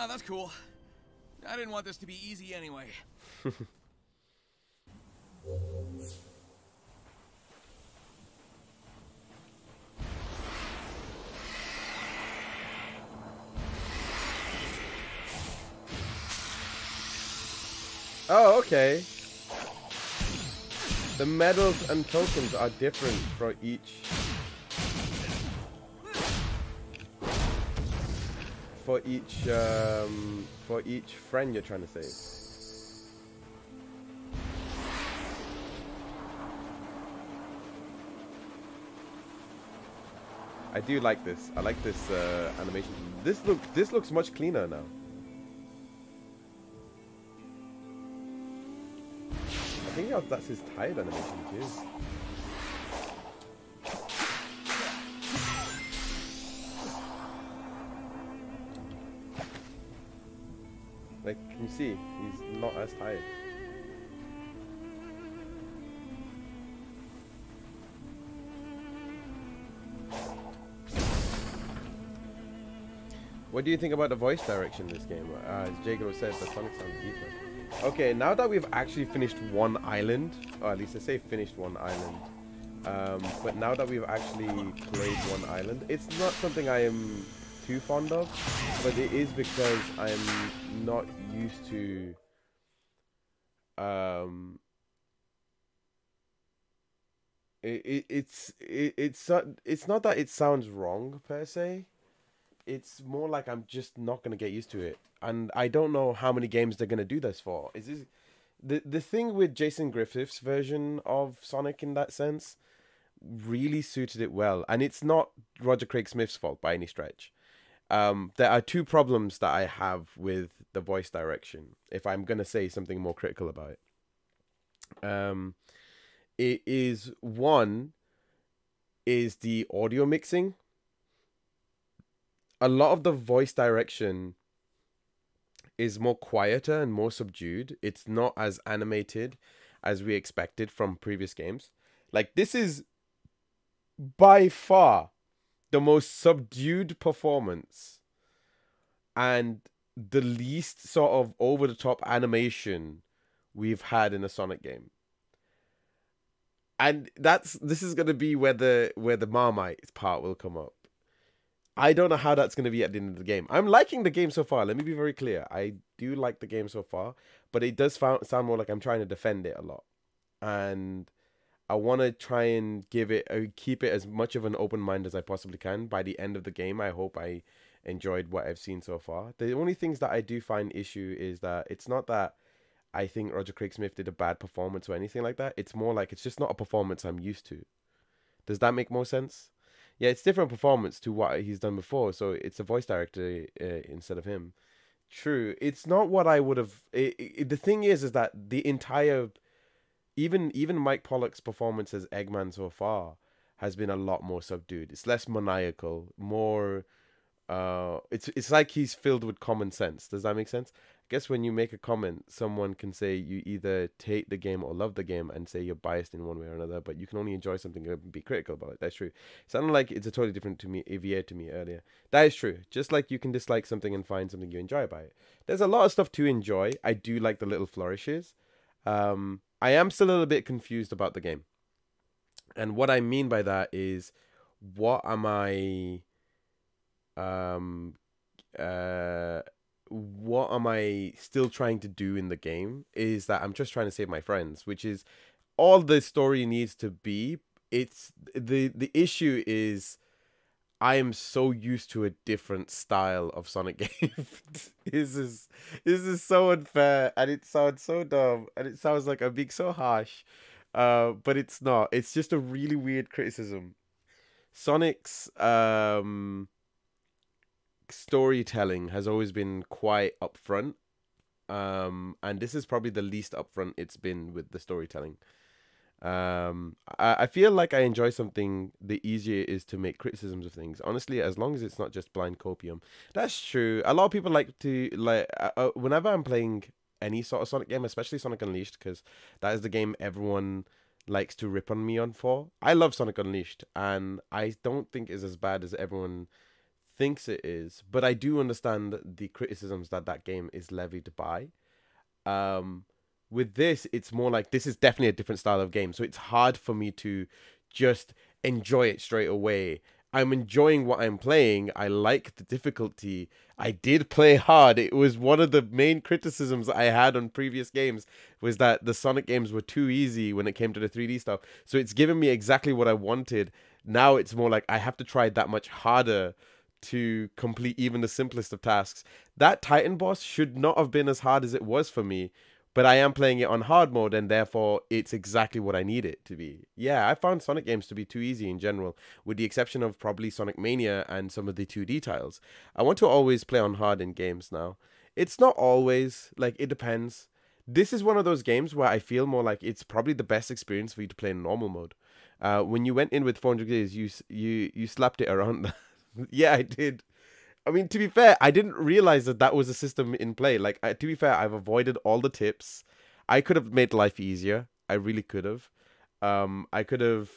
Ah, that's cool. I didn't want this to be easy anyway. Oh, okay. The medals and tokens are different for each. For each friend you're trying to save. I do like this. I like this animation. This looks much cleaner now. I think that's his tired animation too. Like, can you see? He's not as tired. What do you think about the voice direction in this game? As Jago says, the Sonic sounds deeper. Okay, now that we've actually finished one island, or at least I say finished one island, but now that we've actually played one island, it's not something I am too fond of, but it is because I'm not used to it's not that it sounds wrong per se, it's more like I'm just not gonna get used to it, and I don't know how many games they're gonna do this for. Is this the thing with Jason Griffith's version of Sonic in that sense really suited it well, and it's not Roger Craig Smith's fault by any stretch. There are two problems that I have with the voice direction, if I'm going to say something more critical about it. It is, one, is the audio mixing. A lot of the voice direction is more quieter and more subdued. It's not as animated as we expected from previous games. Like, this is by far the most subdued performance and the least sort of over-the-top animation we've had in a Sonic game. And this is going to be where the Marmite part will come up. I don't know how that's going to be at the end of the game. I'm liking the game so far. Let me be very clear. I do like the game so far, but it does sound more like I'm trying to defend it a lot. And I want to try and keep it as much of an open mind as I possibly can. By the end of the game, I hope I enjoyed what I've seen so far. The only things that I do find issue is that it's not that I think Roger Craig Smith did a bad performance or anything like that. It's more like it's just not a performance I'm used to. Does that make more sense? Yeah, it's different performance to what he's done before, so it's a voice director instead of him. True, it's not what I would have... The thing is that the entire... Even Mike Pollock's performance as Eggman so far has been a lot more subdued. It's less maniacal, more... it's like he's filled with common sense. Does that make sense? I guess when you make a comment, someone can say you either hate the game or love the game and say you're biased in one way or another, but you can only enjoy something and be critical about it. That's true. It sounded like it's a totally different to me earlier. That is true. Just like you can dislike something and find something you enjoy about it. There's a lot of stuff to enjoy. I do like the little flourishes. I am still a little bit confused about the game. And what I mean by that is, what am I... what am I still trying to do in the game? Is that I'm just trying to save my friends, which is all the story needs to be. It's the issue is, I am so used to a different style of Sonic game. This is so unfair, and it sounds so dumb, and it sounds like I'm being so harsh, but it's not. It's just a really weird criticism. Sonic's storytelling has always been quite upfront, and this is probably the least upfront it's been with the storytelling. I feel like I enjoy something, the easier it is to make criticisms of things, honestly, as long as it's not just blind copium. That's true. A lot of people like to, whenever I'm playing any sort of Sonic game, especially Sonic Unleashed, because that is the game everyone likes to rip on me for. I love Sonic Unleashed, and I don't think it's as bad as everyone thinks it is, but I do understand the criticisms that that game is levied by. With this, it's more like this is definitely a different style of game, so it's hard for me to just enjoy it straight away. I'm enjoying what I'm playing. I like the difficulty. I did play hard. It was one of the main criticisms I had on previous games, was that the Sonic games were too easy when it came to the 3D stuff. So it's given me exactly what I wanted. Now it's more like I have to try that much harder to complete even the simplest of tasks. That Titan boss should not have been as hard as it was for me, but I am playing it on hard mode, and therefore it's exactly what I need it to be. Yeah, I found Sonic games to be too easy in general, with the exception of probably Sonic Mania and some of the 2D titles. I want to always play on hard in games now. It's not always, like, it depends. This is one of those games where I feel more like it's probably the best experience for you to play in normal mode. When you went in with 400 days, you slapped it around. Yeah, I did. I mean, to be fair, I didn't realize that that was a system in play. Like, to be fair, I've avoided all the tips. I could have made life easier. I really could have. I could have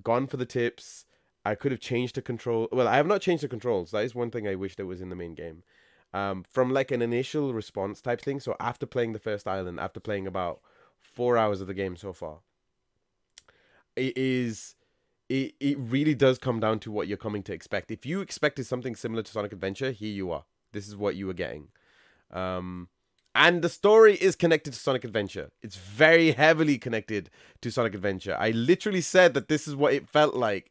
gone for the tips. I could have changed the control. Well, I have not changed the controls. That is one thing I wish that was in the main game. From like an initial response type thing. So after playing the first island, after playing about 4 hours of the game so far, it really does come down to what you're coming to expect. If you expected something similar to Sonic Adventure, here you are. This is what you were getting. And the story is connected to Sonic Adventure. It's very heavily connected to Sonic Adventure. I literally said that this is what it felt like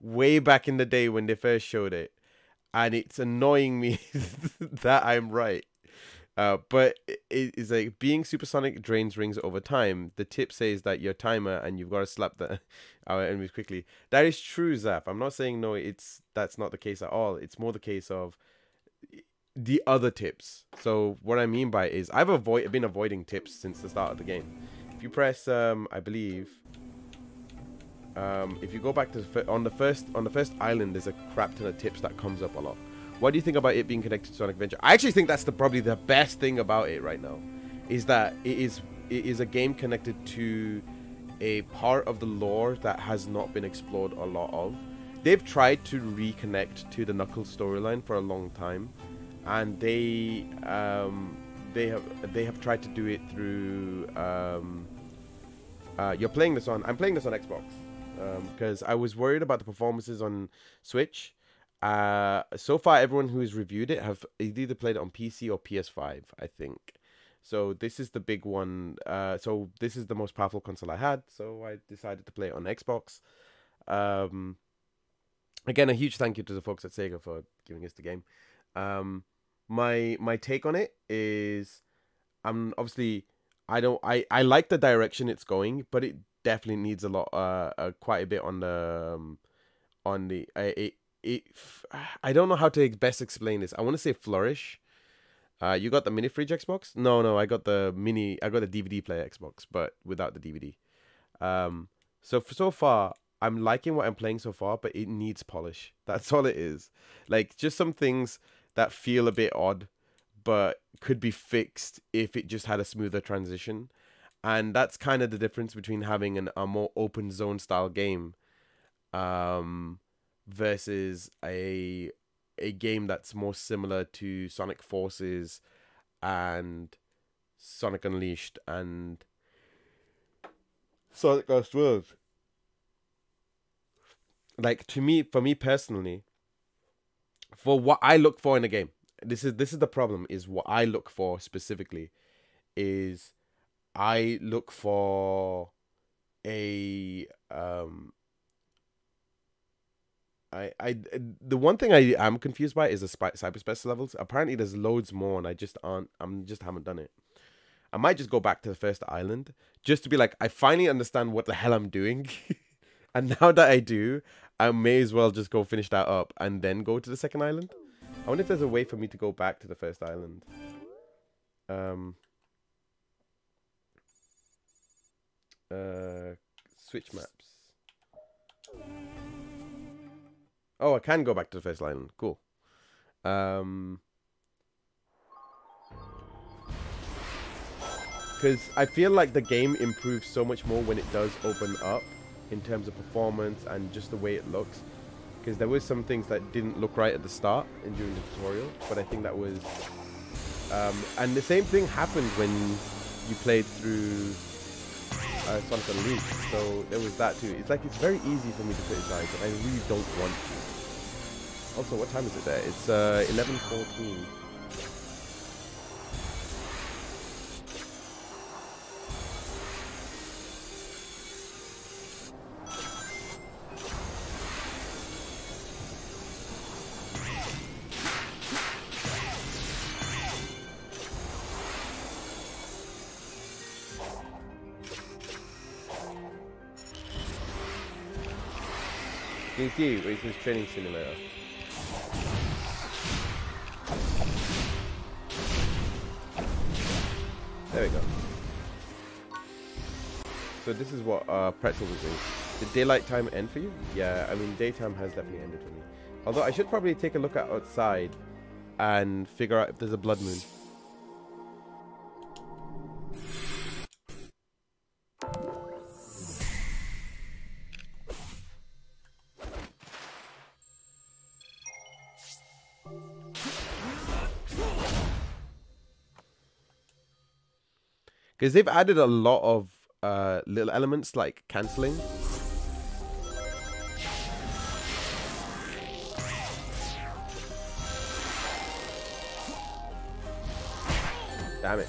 way back in the day when they first showed it. And it's annoying me that I'm right. But it is like being supersonic drains rings over time. The tip says that your timer, and you've got to slap the our enemies quickly. That is true, Zaf. I'm not saying no. That's not the case at all. It's more the case of the other tips. So what I mean by it is I've been avoiding tips since the start of the game. If you press, I believe, if you go back to on the first island, there's a crap ton of tips that comes up a lot. What do you think about it being connected to Sonic Adventure? I actually think that's probably the best thing about it right now, is that it is a game connected to a part of the lore that has not been explored a lot of. They've tried to reconnect to the Knuckles storyline for a long time, and they have tried to do it through. You're playing this on. I'm playing this on Xbox because I was worried about the performances on Switch. So far, everyone who has reviewed it have either played it on PC or PS5, I think. So this is the big one. So this is the most powerful console I had. So I decided to play it on Xbox. Again, a huge thank you to the folks at Sega for giving us the game. My take on it is, obviously I like the direction it's going, but it definitely needs a lot, quite a bit on the I don't know how to best explain this. I want to say flourish. You got the mini fridge Xbox? No, I got the mini. I got the DVD player Xbox, but without the DVD. So far, I'm liking what I'm playing so far, but it needs polish. That's all it is. Like, just some things that feel a bit odd, but could be fixed if it just had a smoother transition. And that's kind of the difference between having a more open zone style game. Versus a game that's more similar to Sonic Forces and Sonic Unleashed and Sonic Ghost World. Like, for me personally, for what I look for in a game, this is the problem, is what I look for specifically is I look for the one thing I am confused by is the cyberspace levels. Apparently, there's loads more, and I just haven't done it. I might just go back to the first island just to be like, I finally understand what the hell I'm doing, and now that I do, I may as well just go finish that up and then go to the second island. I wonder if there's a way for me to go back to the first island. Switch maps. Oh, I can go back to the first island. Cool. Because I feel like the game improves so much more when it does open up in terms of performance and just the way it looks. because there was some things that didn't look right at the start and during the tutorial, but I think that was... and the same thing happened when you played through Sonic the Loop, so there was that too. It's like, it's very easy for me to put aside, but I really don't want to. Also, what time is it there? It's 11:14. You see, it says training simulator. There we go. So this is what Pretzel was doing. Did daylight time end for you? Yeah, I mean, daytime has definitely ended for me. Although I should probably take a look at outside and figure out if there's a blood moon. Because they've added a lot of little elements like cancelling. Damn it.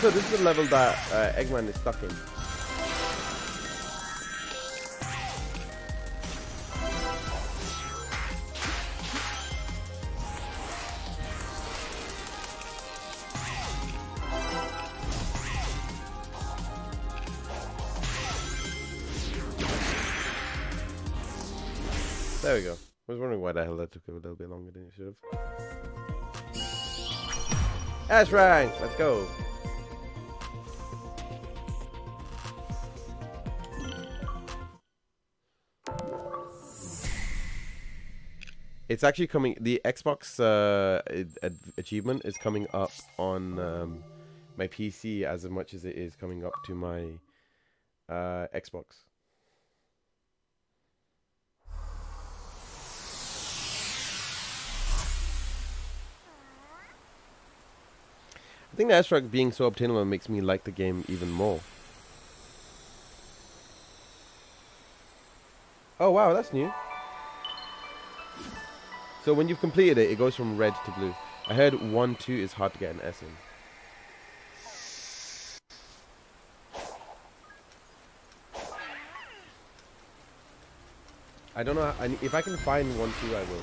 So this is the level that Eggman is stuck in. There we go. I was wondering why the hell that took a little bit longer than it should have. That's right. Let's go. It's actually coming, the Xbox achievement is coming up on my PC as much as it is coming up to my Xbox. I think the airstrike being so obtainable makes me like the game even more. Oh wow, that's new. So when you've completed it, it goes from red to blue. I heard 1-2 is hard to get an S in. I don't know, if I can find 1-2, I will.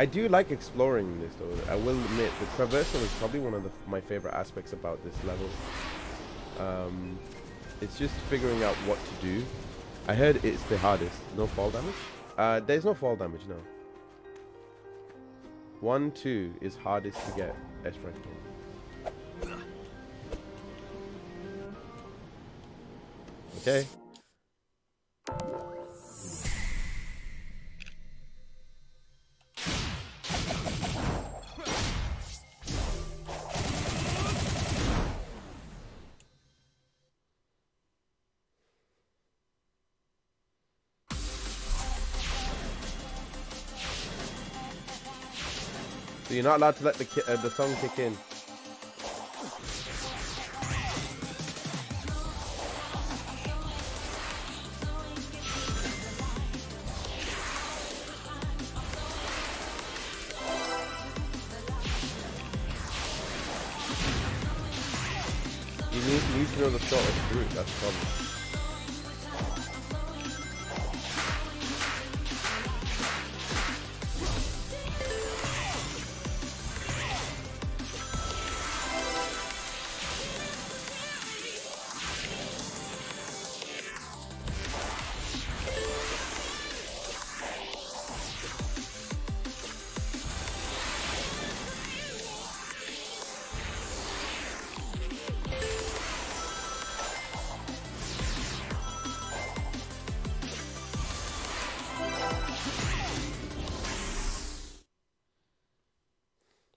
I do like exploring this though, I will admit, the traversal is probably one of my favorite aspects about this level. It's just figuring out what to do. I heard it's the hardest. No fall damage? There's no fall damage, no. 1-2 is hardest to get airstrike on. Okay. You're not allowed to let the song kick in. You need to know the shortest route, that's the problem.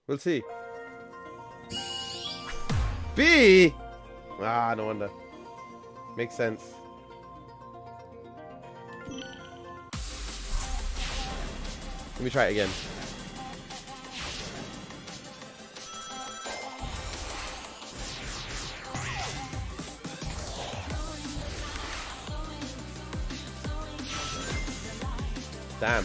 We'll see. B? Ah, no wonder. Makes sense. Let me try it again. Damn.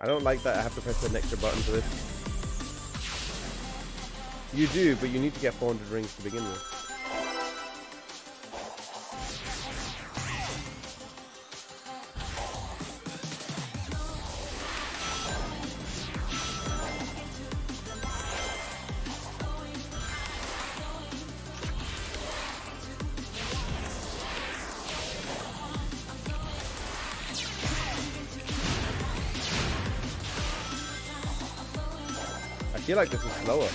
I don't like that I have to press an extra button for this. You do, but you need to get 400 rings to begin with. I feel like this is slower.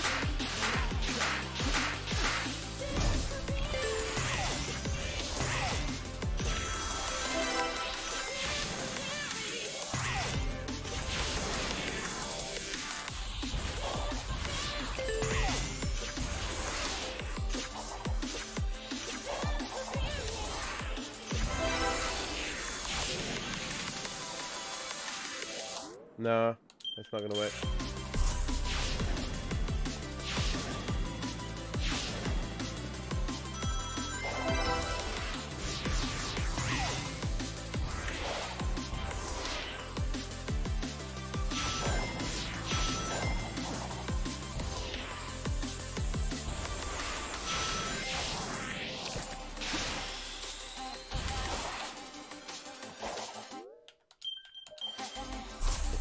No, that's not gonna work.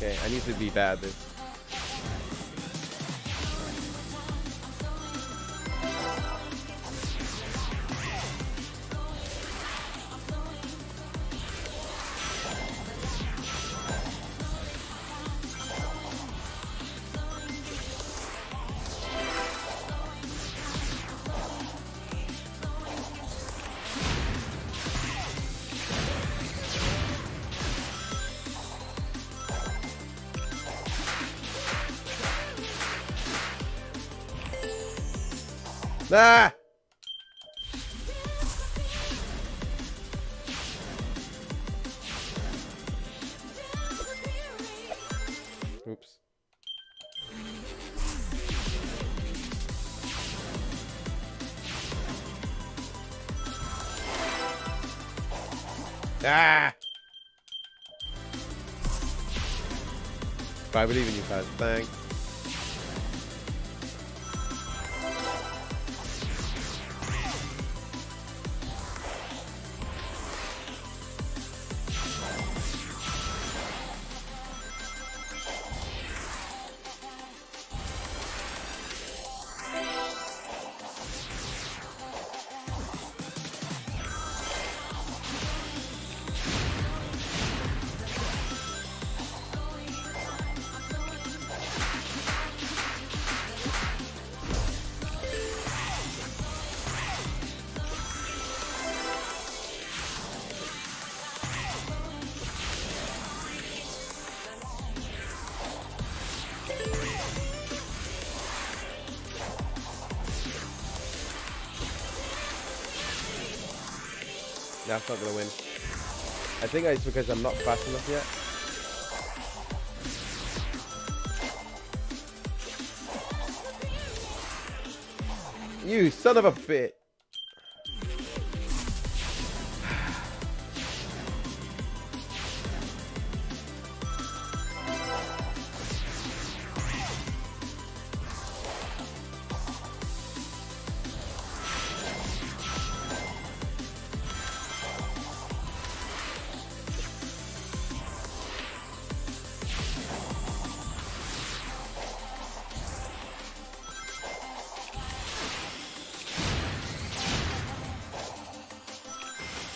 Okay, I need to be bad at this. Ah! Oops. Ah! I believe in you guys. Thanks. That's not gonna win. I think it's because I'm not fast enough yet. You son of a bitch.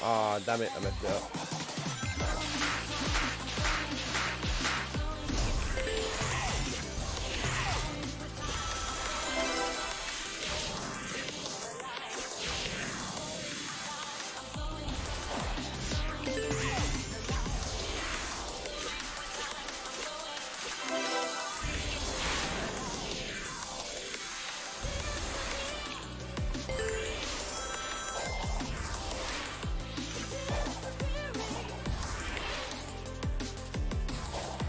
Aw, oh, damn it, I messed it up.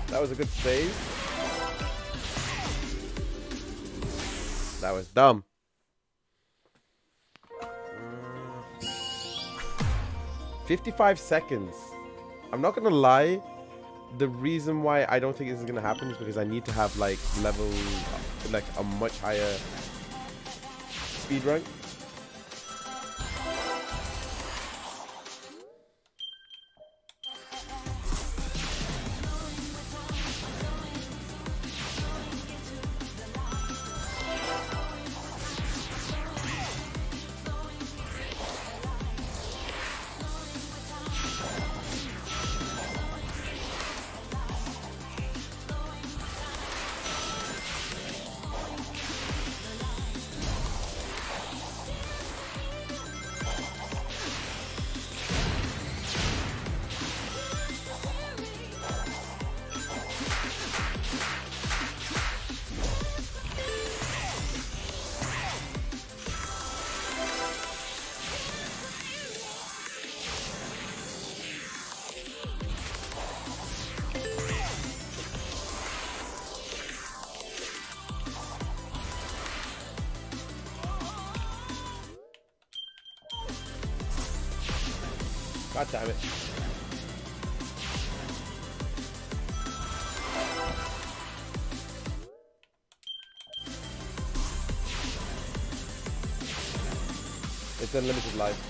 That was a good save. That was dumb. Mm. 55 seconds. I'm not gonna lie. The reason why I don't think this is gonna happen is because I need to have like level, like a much higher speed rank. God damn it. It's unlimited life.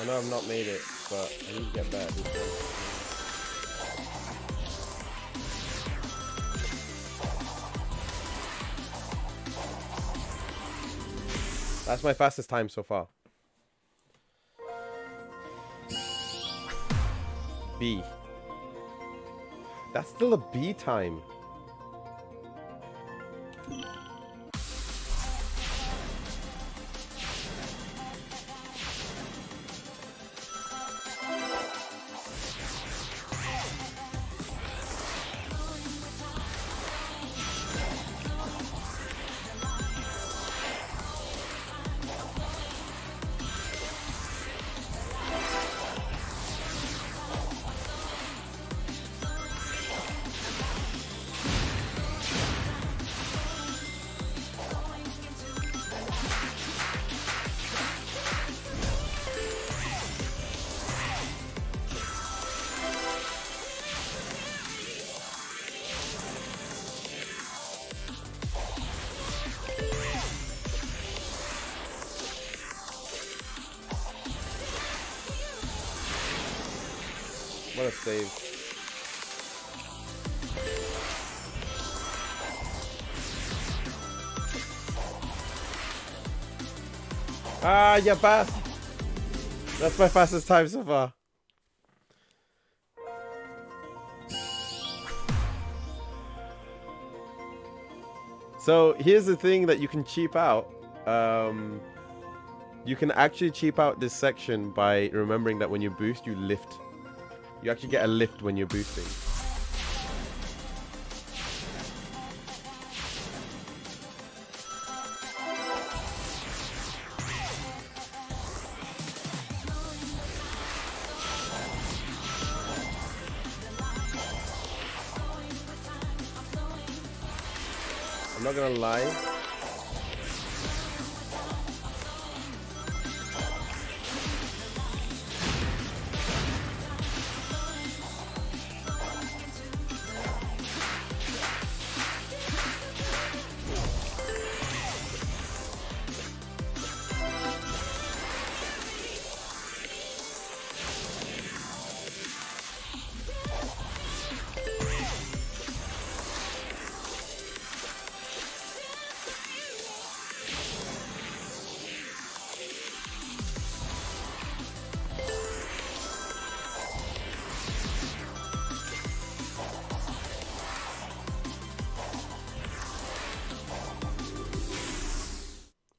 I know I've not made it, but I need to get better at this one. That's my fastest time so far. B. That's still a B time. What a save. Ah, you passed. That's my fastest time so far. So here's the thing that you can cheap out. You can actually cheap out this section by remembering that when you boost, you lift. You actually get a lift when you're boosting. I'm not gonna lie.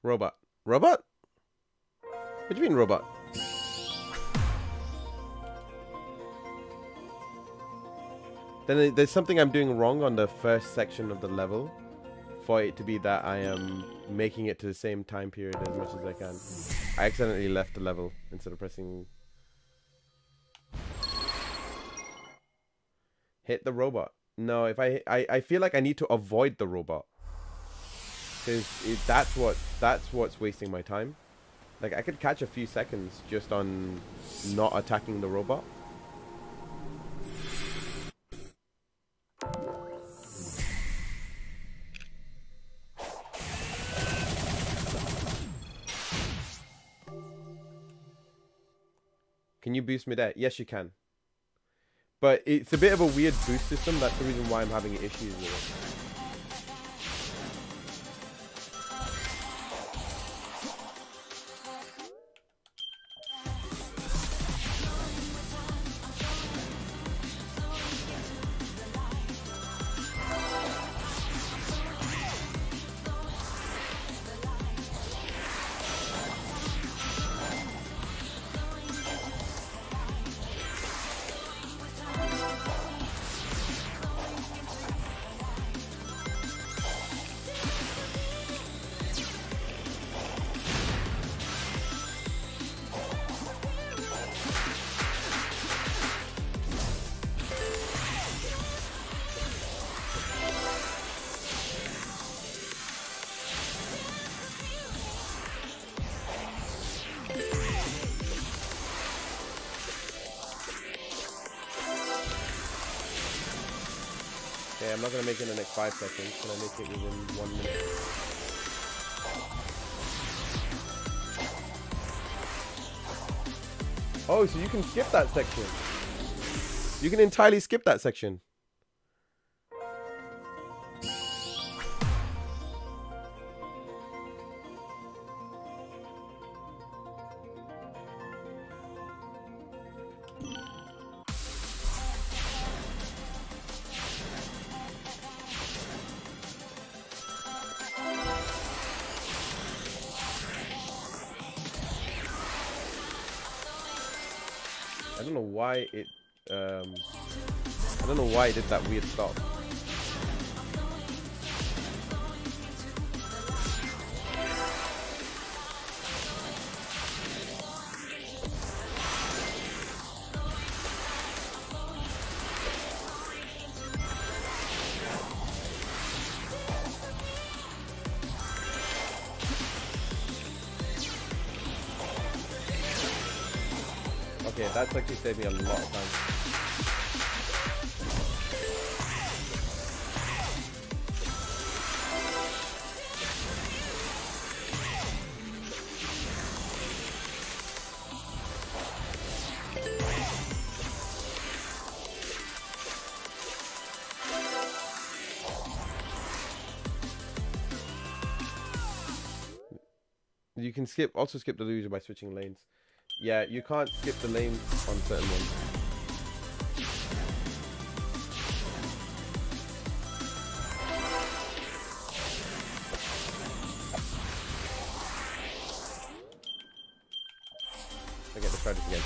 Robot. Robot? What do you mean robot? Then there's something I'm doing wrong on the first section of the level for it to be that I am making it to the same time period as much as I can. I accidentally left the level instead of pressing... Hit the robot. No, if I feel like I need to avoid the robot. Because that's what's wasting my time. Like, I could catch a few seconds just on not attacking the robot. Can you boost me there? Yes, you can. But it's a bit of a weird boost system. That's the reason why I'm having issues with it. I'm not going to make it in the next 5 seconds. Can I make it within 1 minute? Oh, so you can skip that section. You can entirely skip that section. I don't know why it I don't know why it did that weird stop. Okay, that's actually saved me a lot of time. You can also skip the loser by switching lanes. Yeah, you can't skip the lanes on certain ones. Okay, let's try this again.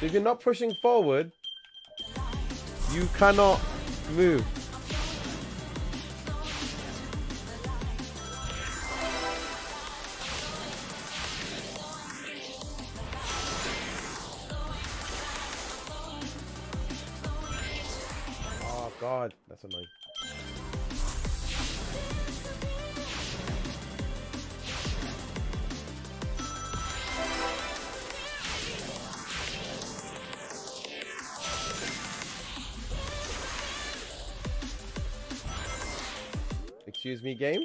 So if you're not pushing forward, you cannot move. Oh God, that's annoying. Excuse me, game?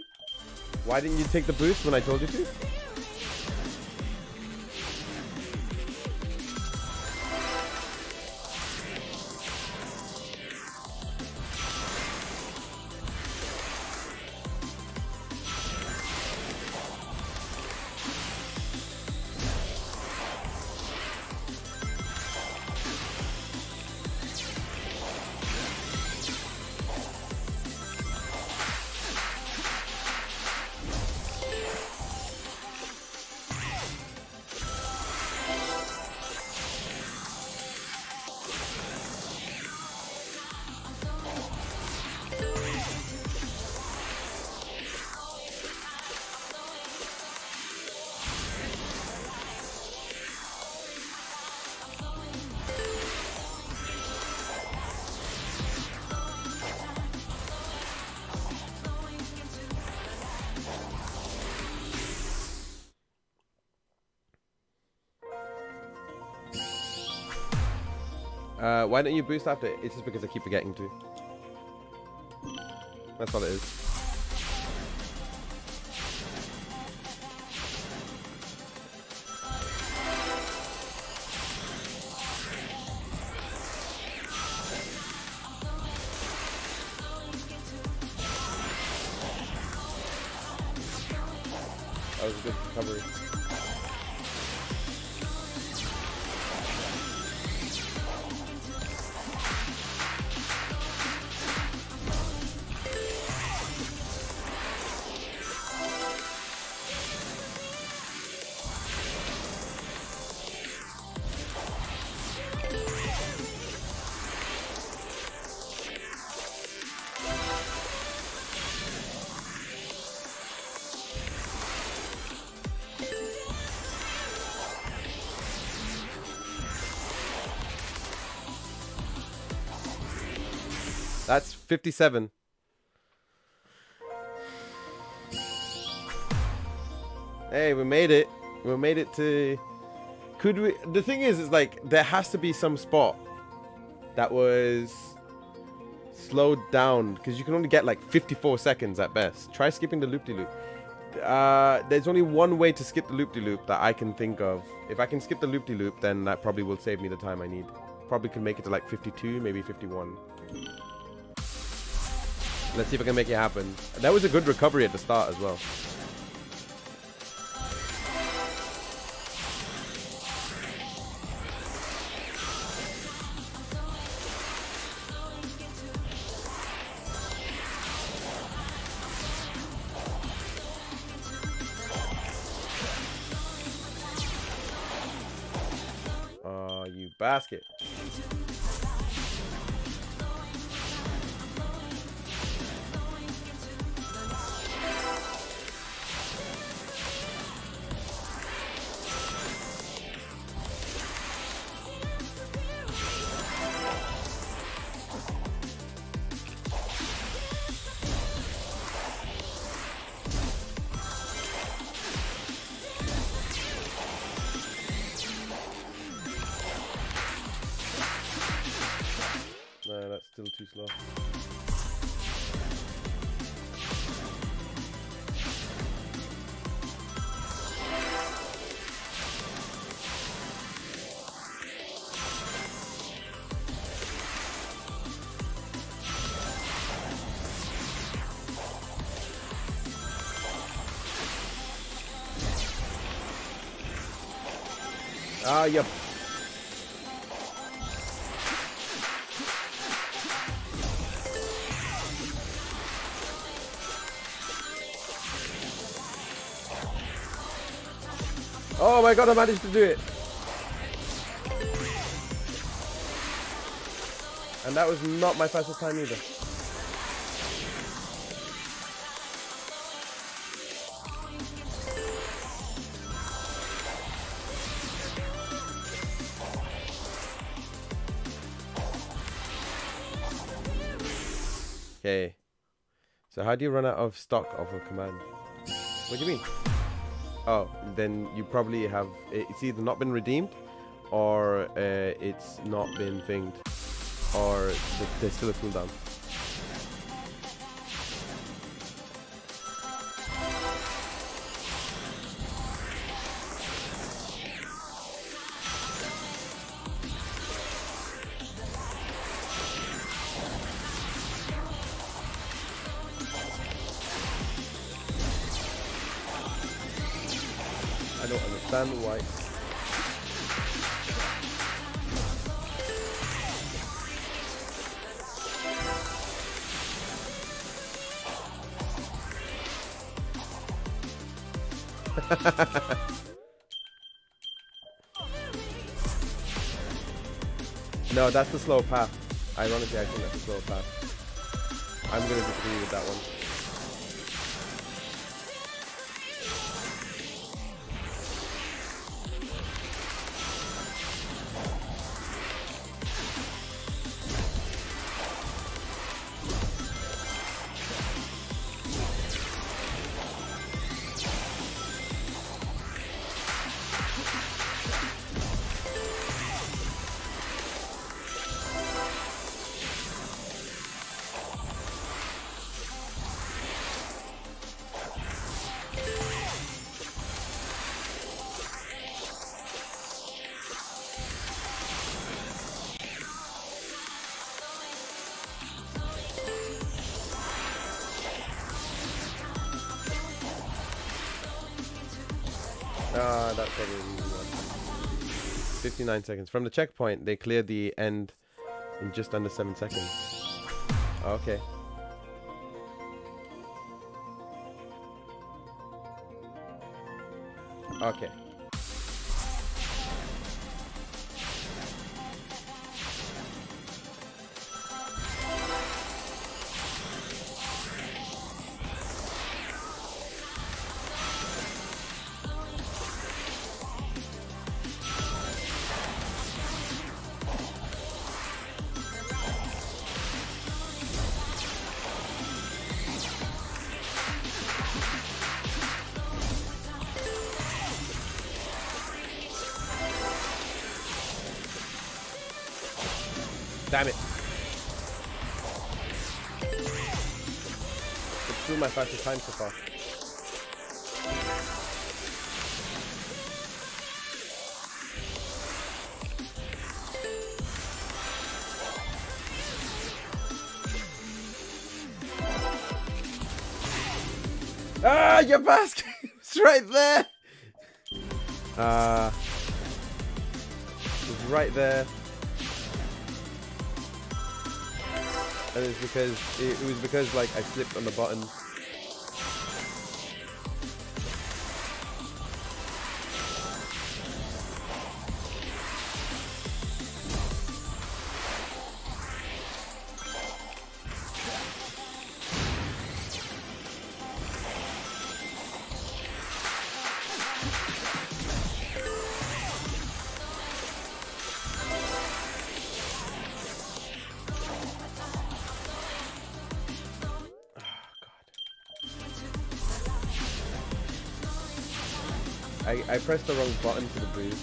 Why didn't you take the boost when I told you to? Why don't you boost after it? It's just because I keep forgetting to. That's all it is. That's 57. Hey, we made it. We made it to... Could we... The thing is like, there has to be some spot that was slowed down, because you can only get like 54 seconds at best. Try skipping the loop-de-loop. There's only one way to skip the loop-de-loop that I can think of. If I can skip the loop-de-loop, then that probably will save me the time I need. Probably can make it to like 52, maybe 51. Let's see if I can make it happen. That was a good recovery at the start as well. Oh, you basket. Ah, yep. Oh my god, I managed to do it. And that was not my fastest time either. Okay. So how do you run out of stock of a command? What do you mean? Oh, then you probably have... It's either not been redeemed, or it's not been thinged. Or there's still a cooldown. I don't understand why. No, that's the slow path. Ironically, I think that's the slow path. I'm gonna disagree with that one. Ah, that's probably an easy one. 59 seconds. From the checkpoint, they cleared the end in just under 7 seconds. Okay. Okay. Damn it. It's still my fastest time so far. Ah, your basket! It's right there! It's right there. And it's because it was because like I slipped on the button. I pressed the wrong button for the breeze.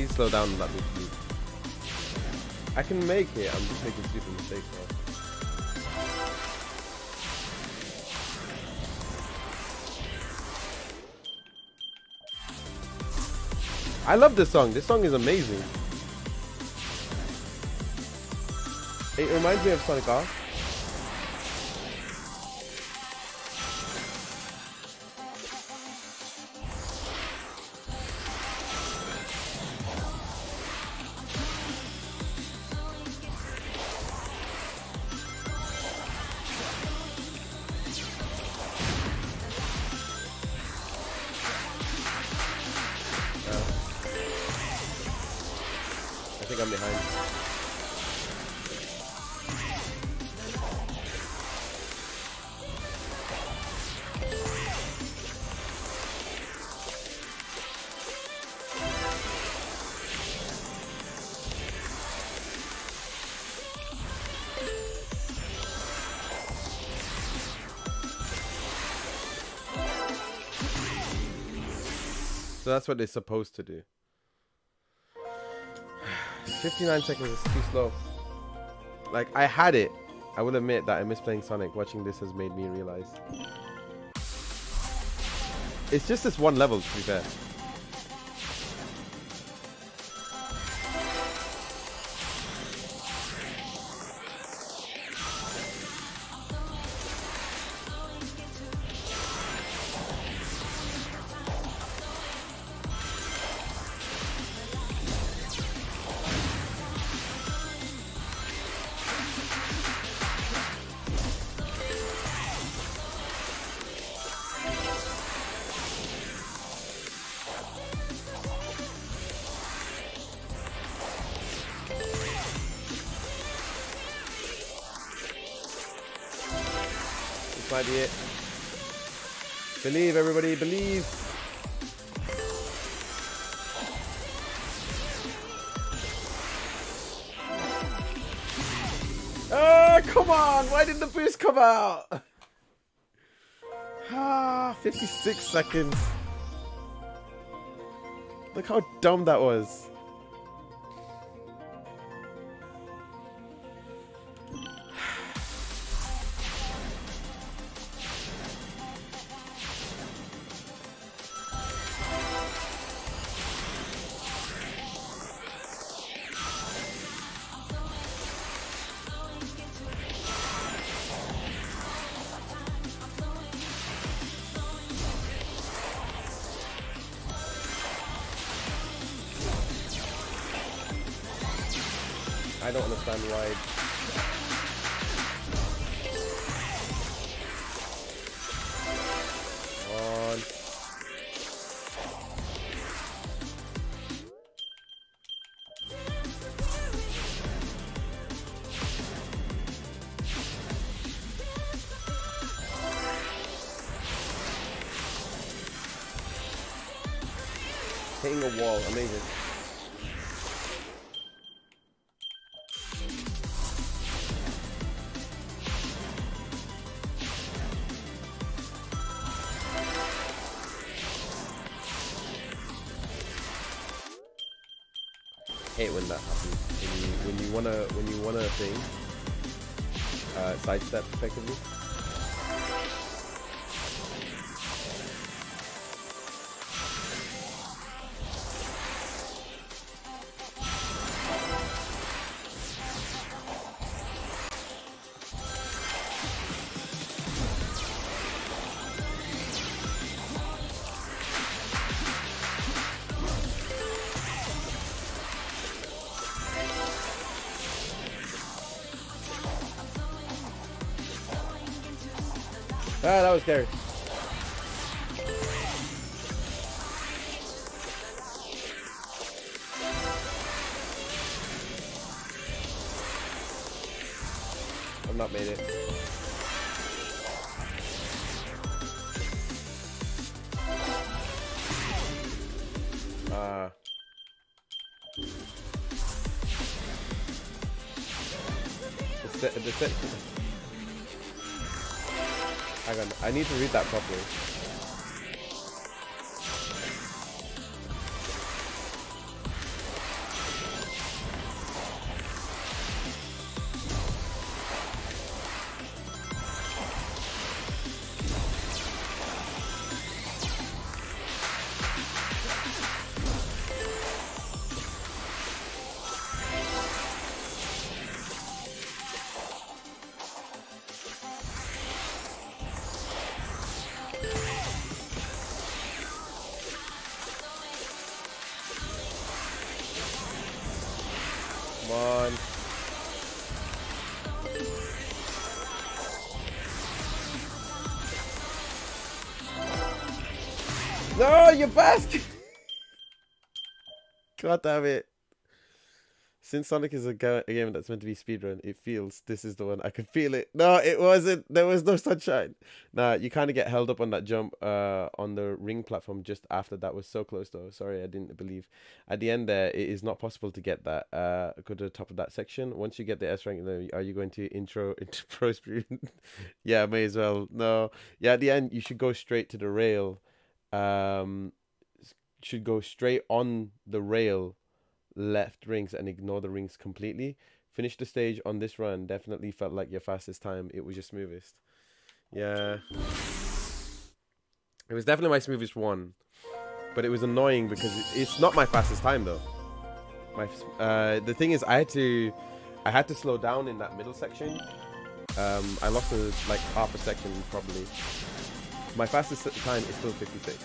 need to slow down and let me sleep. I can make it, I'm just making stupid mistakes now. I love this song is amazing. It reminds me of Sonic R. I think I'm behind. So that's what they're supposed to do. 59 seconds is too slow. Like, I had it. I will admit that I miss playing Sonic. Watching this has made me realize. It's just this one level, to be fair. Might be it. Believe, everybody, believe. Oh, come on, why didn't the boost come out? Ah, 56 seconds. Look how dumb that was. I don't understand why. Come on. Hitting a wall, amazing. Hate when that happens. When you wanna thing sidestep effectively. Ah, that was scary. I've not made it. Hang on, I need to read that properly. Come on. No, you bastard! God damn it. Since Sonic is a game that's meant to be speedrun, it feels this is the one. I could feel it. No, it wasn't. There was no sunshine. Nah, you kind of get held up on that jump on the ring platform just after. That was so close, though. Sorry, I didn't believe. At the end there, it is not possible to get that. Go to the top of that section. Once you get the S rank, are you going to intro into pro speed? Yeah, may as well. No. Yeah, at the end, you should go straight to the rail. Should go straight on the rail. Left rings and ignore the rings completely. Finish the stage on this run. Definitely felt like your fastest time. It was your smoothest. Yeah, it was definitely my smoothest one, but it was annoying because it's not my fastest time though. The thing is, I had to slow down in that middle section. I lost like half a second probably. My fastest time is still 56.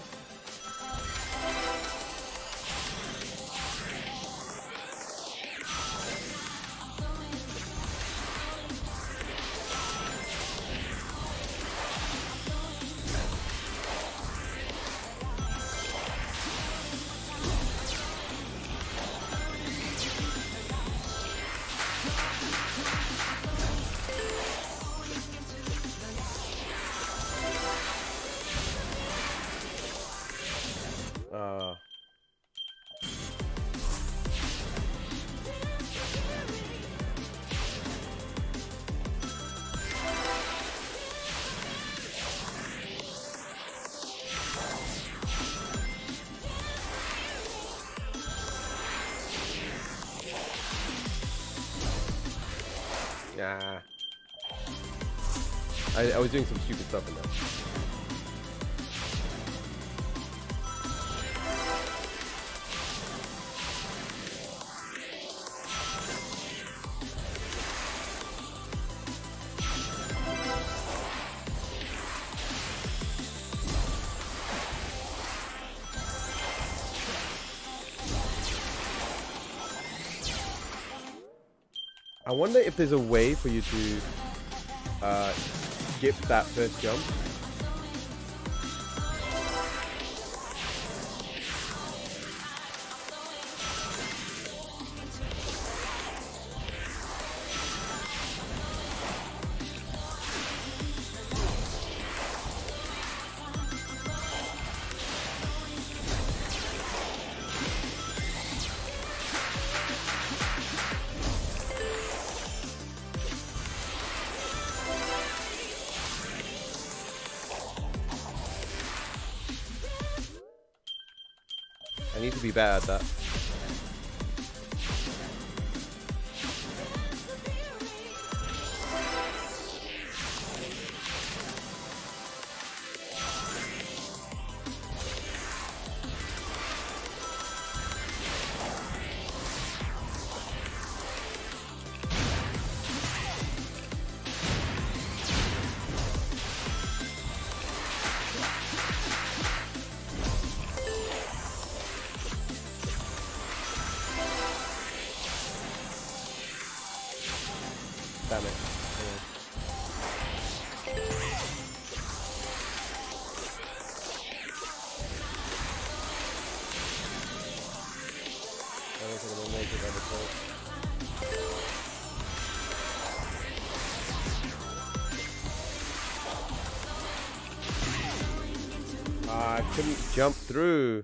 I was doing some stupid stuff in there. I wonder if there's a way for you to skip that first jump. I need to be better at that. Damn it. I couldn't jump through.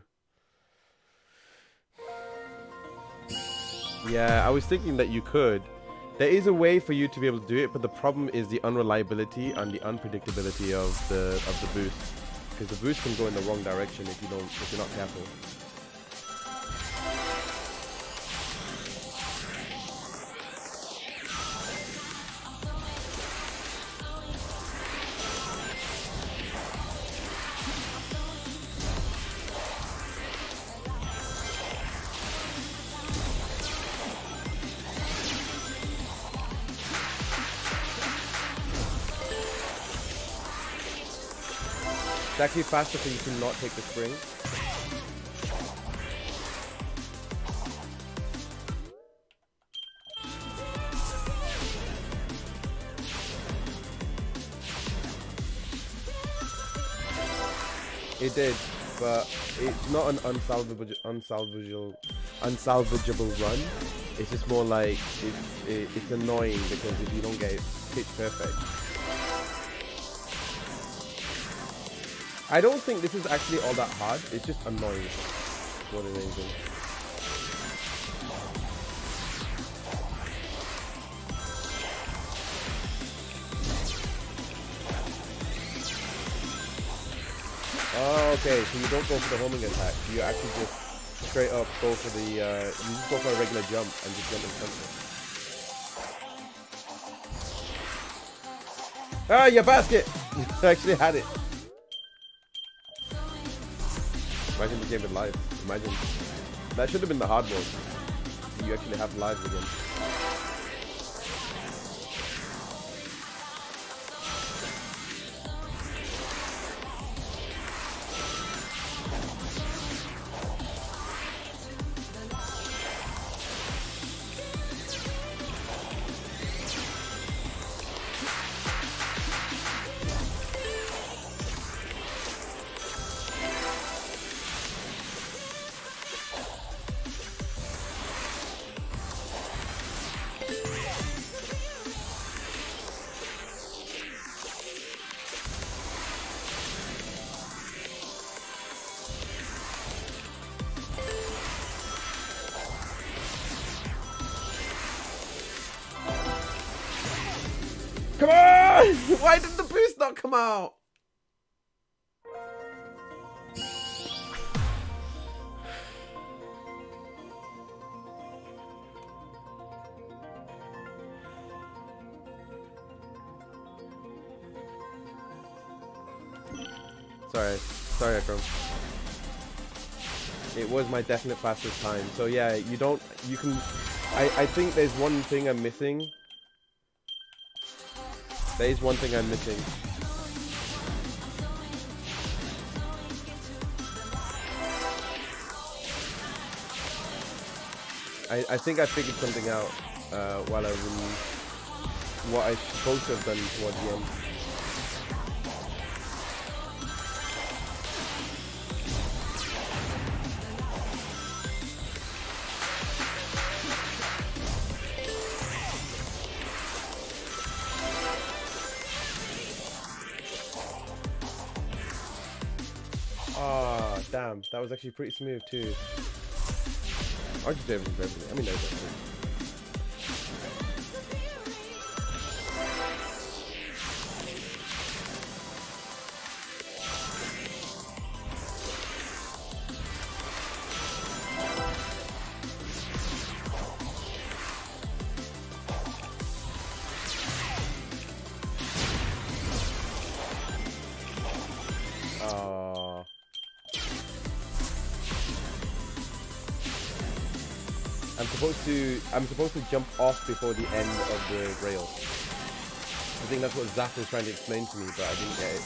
Yeah, I was thinking that you could. There is a way for you to be able to do it, but the problem is the unreliability and the unpredictability of the boost, because the boost can go in the wrong direction if you're not careful. It's actually faster so you cannot take the spring. It did, but it's not an unsalvageable run. It's just more like it's annoying because if you don't get it pitch perfect. I don't think this is actually all that hard. It's just annoying more than anything. Oh, okay, so you don't go for the homing attack. You actually just straight up go for the, you just go for a regular jump and just jump in something. Ah, your basket! I actually had it. Imagine the game with lives. Imagine. That should have been the hard mode. You actually have lives again. Come on! Why did the boost not come out? Sorry, Akram. It was my definite fastest time. So yeah, you don't, you can, I think there's one thing I'm missing. There is one thing I'm missing. I think I figured something out while I was what I supposed to have done towards the end. Damn, that was actually pretty smooth too. I just did everything. I mean, no, that's I'm supposed to jump off before the end of the rail. I think that's what Zach was trying to explain to me, but I didn't get it.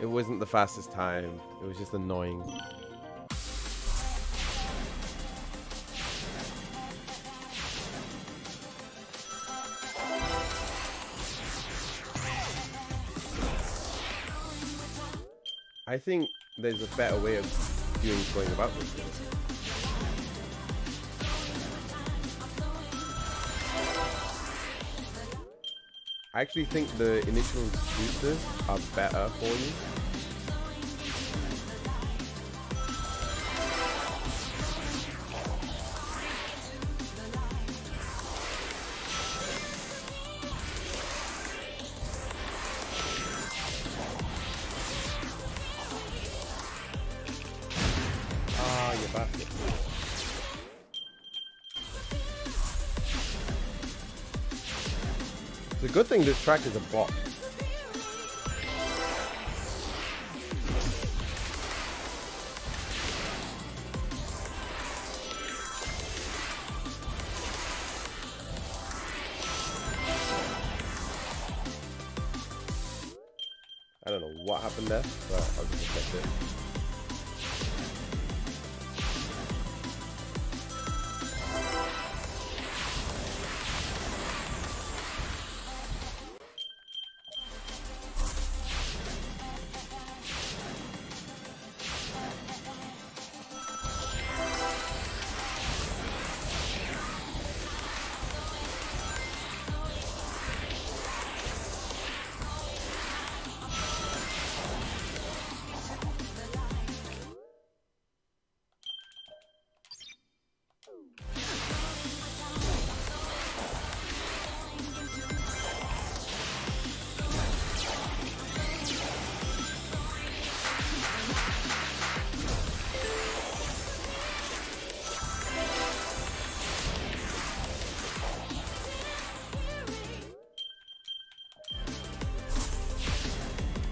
It wasn't the fastest time. It was just annoying. I think there's a better way of doing going about this game. I actually think the initial boosters are better for you. It's a good thing this track is a bot. I don't know what happened there, but I'll just accept it.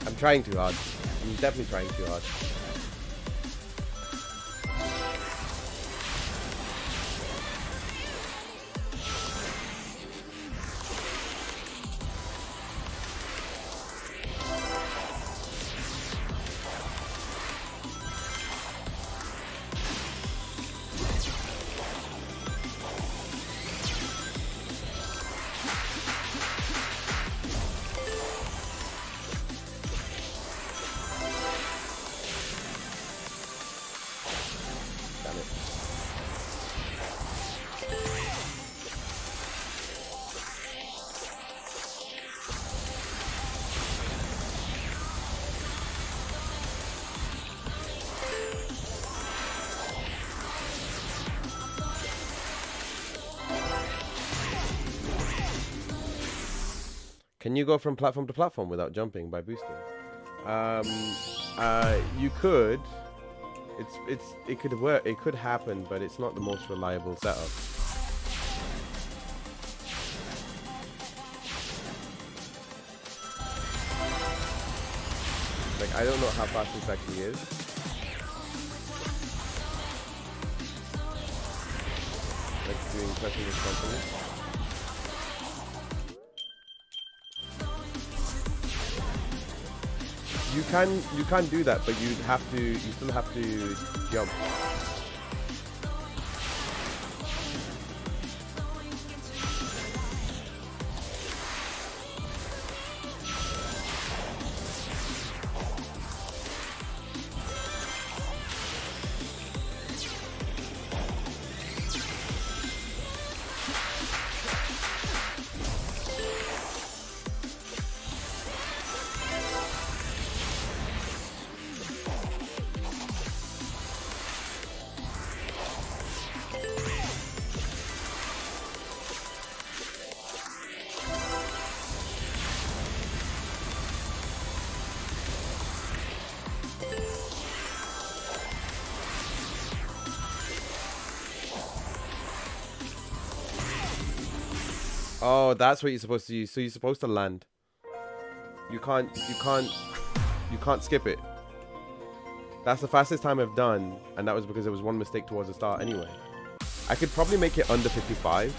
I'm trying too hard. I'm definitely trying too hard. Can you go from platform to platform without jumping by boosting? You could. It could work. It could happen, but it's not the most reliable setup. Like, I don't know how fast this actually is. Like doing pressing this company. You can do that, but you still have to jump. Oh, that's what you're supposed to use. So you're supposed to land. You can't skip it. That's the fastest time I've done, and that was because there was one mistake towards the start anyway. I could probably make it under 55.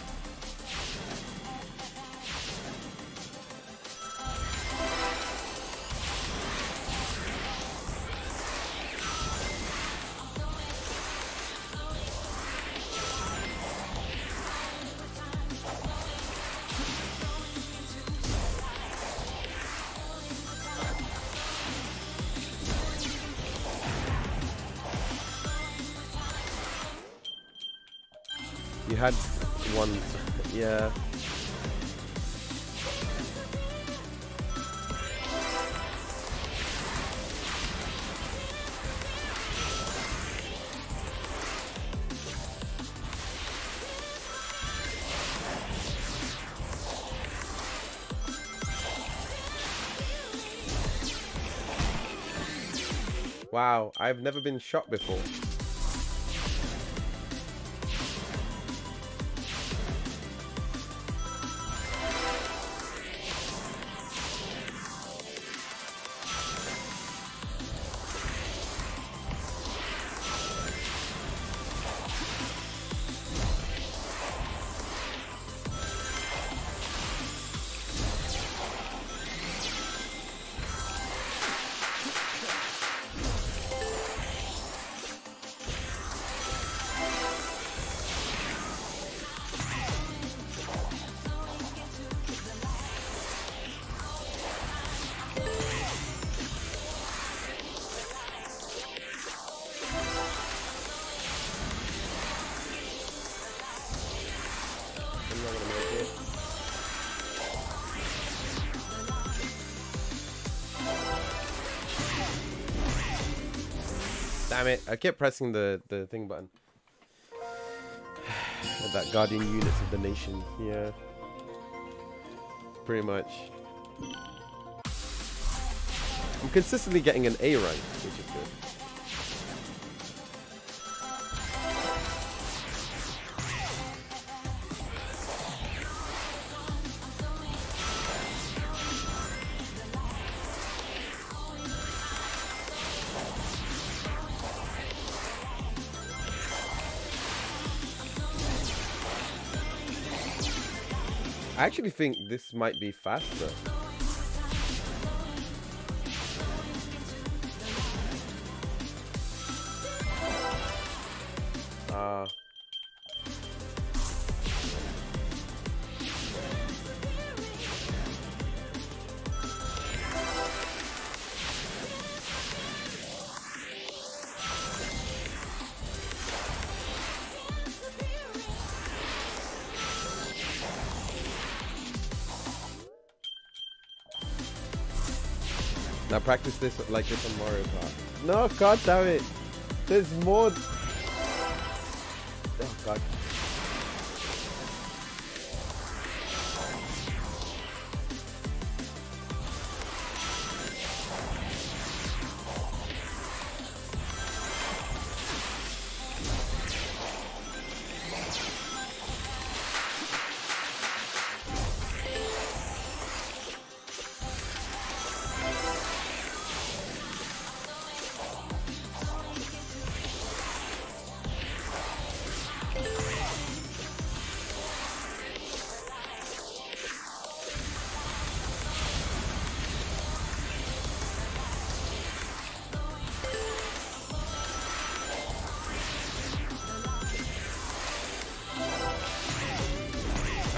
You had one, yeah. Wow, I've never been shot before. Damn it, I kept pressing the thing button. With that guardian units of the nation, yeah. Pretty much. I'm consistently getting an A rank, which is good. I actually think this might be faster. Now practice this like this on Mario Kart. No, god damn it! There's more. Oh god.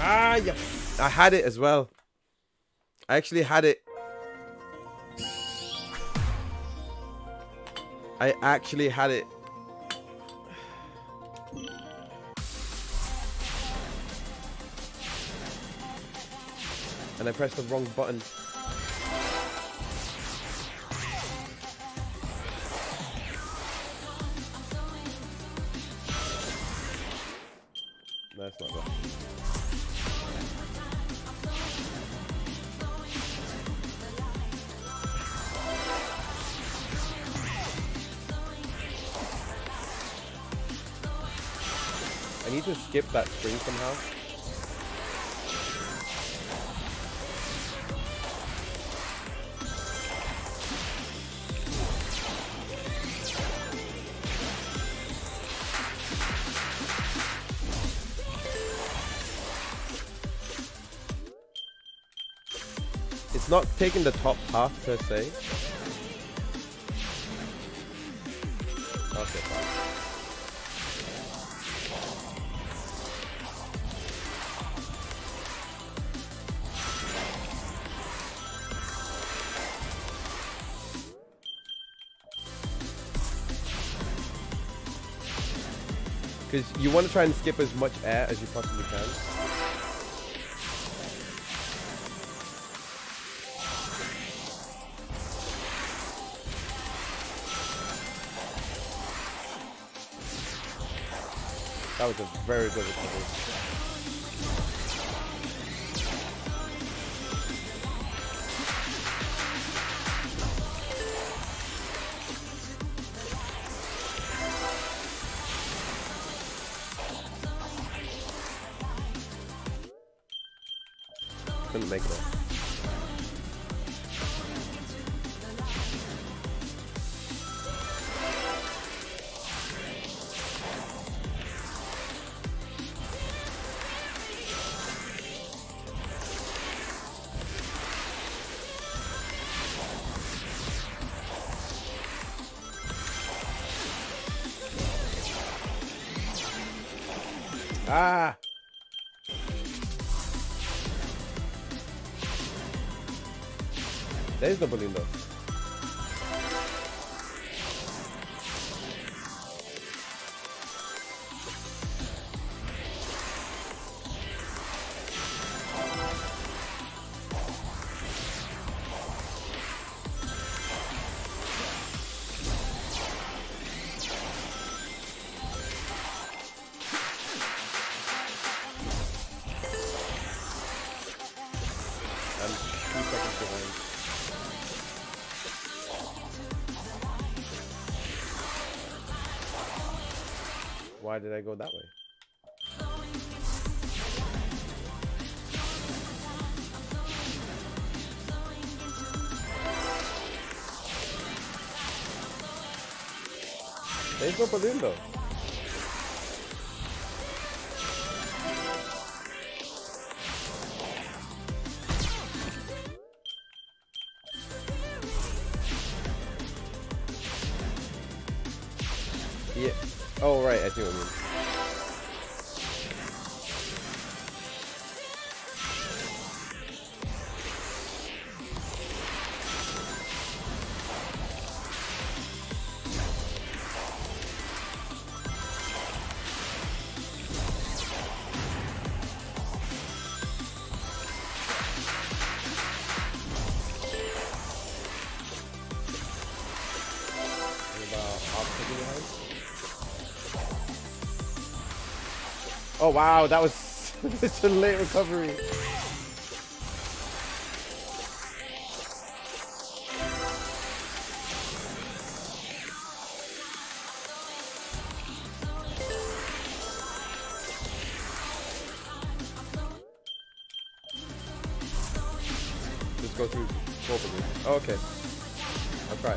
Ah, yep. I had it as well. I actually had it. I actually had it. And I pressed the wrong button. That's not bad. I need to skip that spring somehow. It's not taking the top half per se. Okay, fine. Because you want to try and skip as much air as you possibly can. That was a very good recovery. Make that. Ah! There is no balloon though. I'm 2 seconds behind. Why did I go that way? There's no balloon though. Yeah. Oh, right, I see what I mean. Oh wow, that was such a late recovery. Just go through both of these. Oh, okay. I'll try.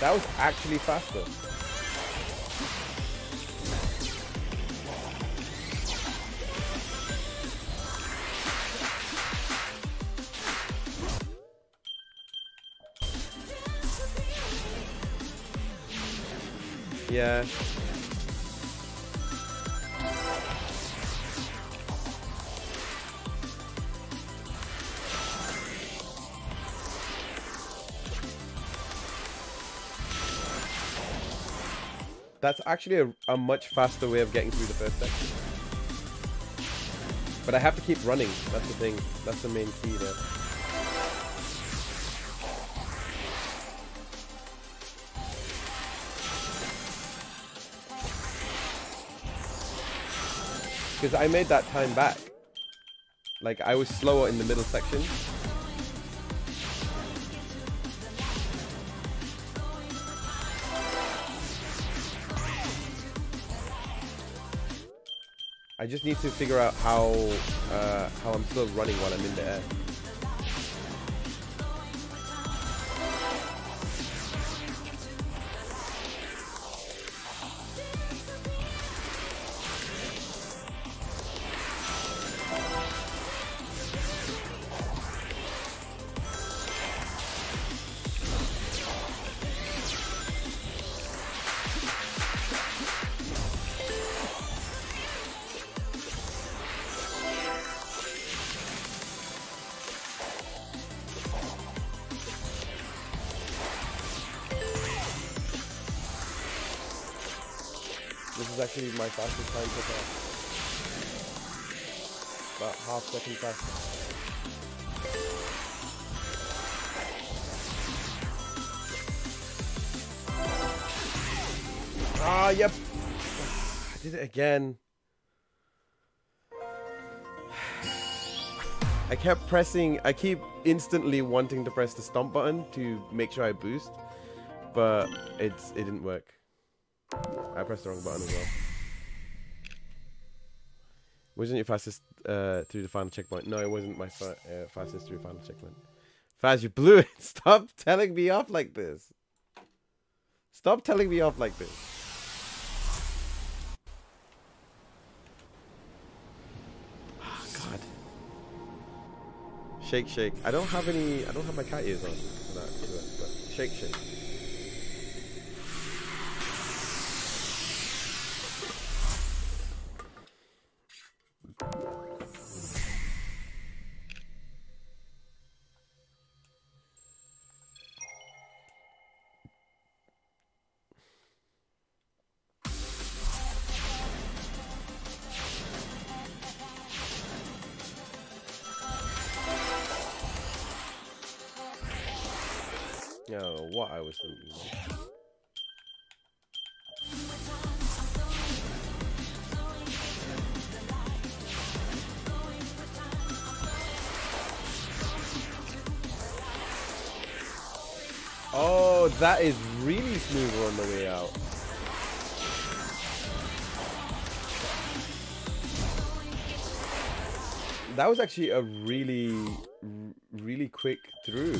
That was actually faster. Yeah. That's actually a much faster way of getting through the first section. But I have to keep running, that's the thing. That's the main key there. Because I made that time back. Like, I was slower in the middle section. I just need to figure out how I'm still running while I'm in the air. actually my fastest time so far. About half second faster. Ah, yep. I did it again. I kept pressing. I keep instantly wanting to press the stomp button to make sure I boost, but it didn't work. I pressed the wrong button as well. Wasn't your fastest through the final checkpoint? No, it wasn't my fastest through final checkpoint. Faz, you blew it. Stop telling me off like this. Stop telling me off like this. Shake, shake. I don't have any. I don't have my cat ears on. No, but shake, shake. I was thinking. Oh, that is really smooth on the way out. That was actually a really quick through.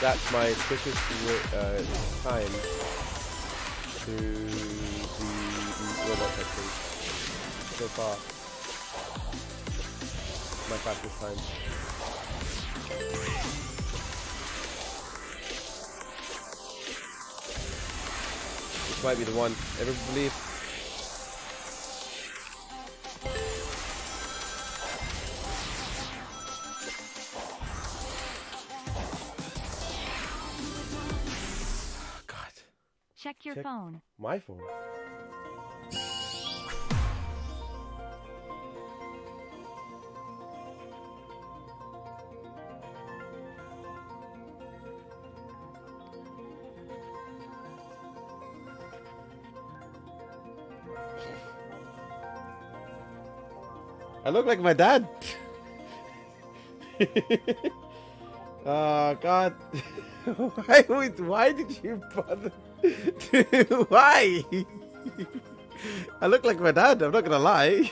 That's my quickest time to the robot section so far. My fastest time. This might be the one. Ever believe? Your phone. My phone. I look like my dad. Oh God. Why did you bother? Dude, why? I look like my dad, I'm not gonna lie.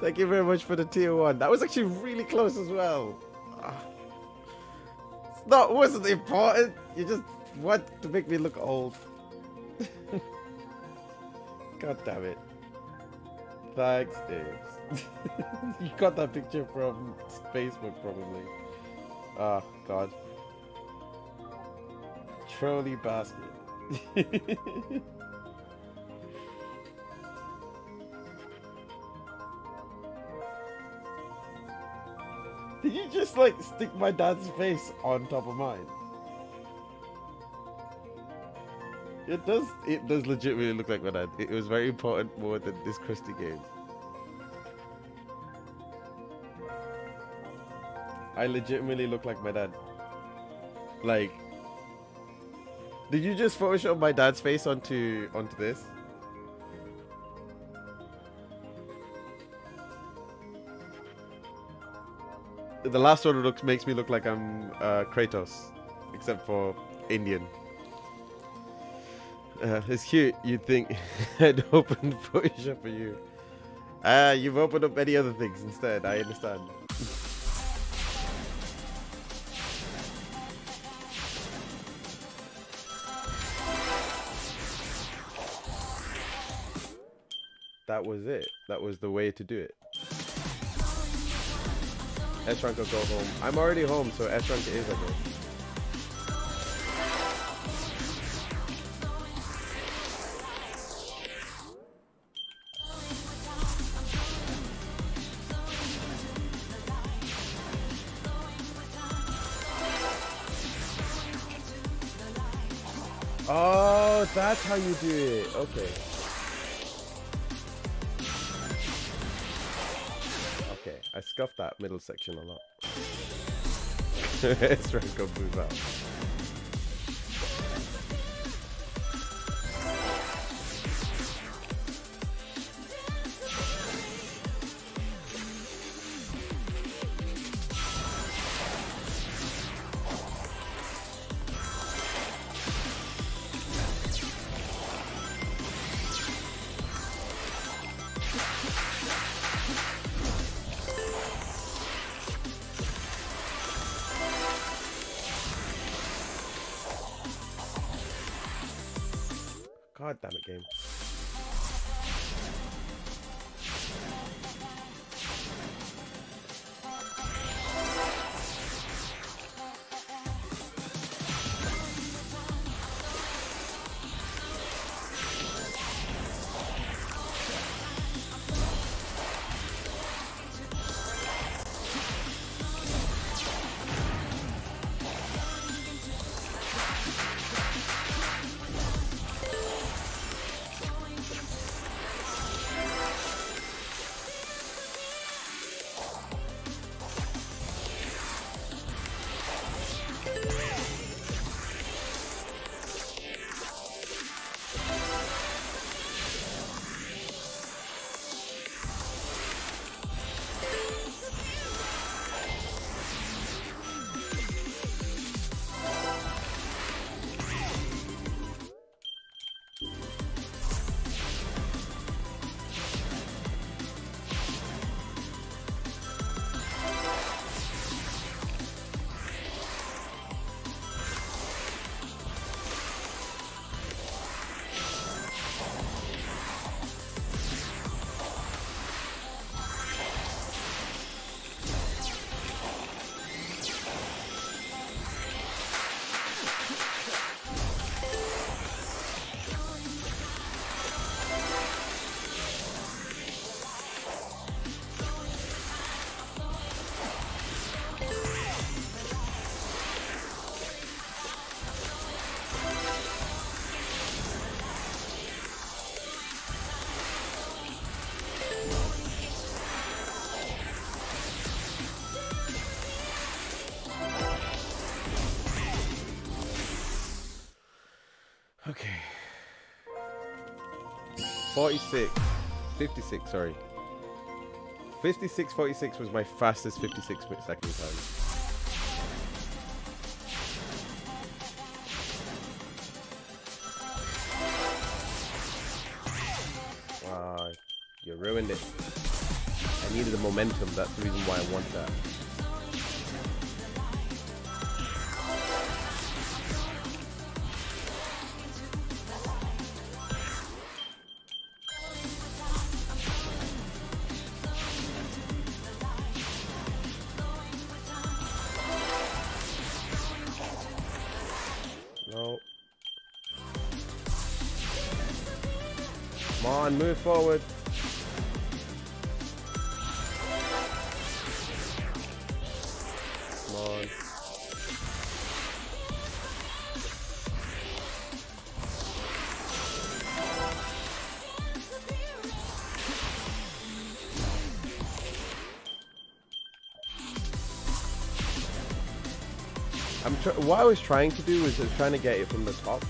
Thank you very much for the tier 1. That was actually really close as well. It's not, wasn't important. You just want to make me look old. God damn it. Thanks, Dave. You got that picture from Facebook probably. Oh God. Trolley basket. Did you just like stick my dad's face on top of mine? It does legitimately look like my dad. It was very important more than this crusty game. I legitimately look like my dad. Like, did you just Photoshop my dad's face onto this? The last one makes me look like I'm Kratos, except for Indian. It's cute. You'd think I'd open Photoshop for you. You've opened up many other things instead. I understand. That was it. That was the way to do it. Etrunk will go home. I'm already home, so Etrunk is at home. Oh, that's how you do it. Okay. Okay, I scuffed that middle section a lot. Let's try to go move out. God damn it, game. Okay. 46. 56, sorry. 56:46 was my fastest 56-minute second time. Wow, you ruined it. I needed the momentum, that's the reason why I want that. Come on, move forward. Come on. What I was trying to do was trying to get it from the top.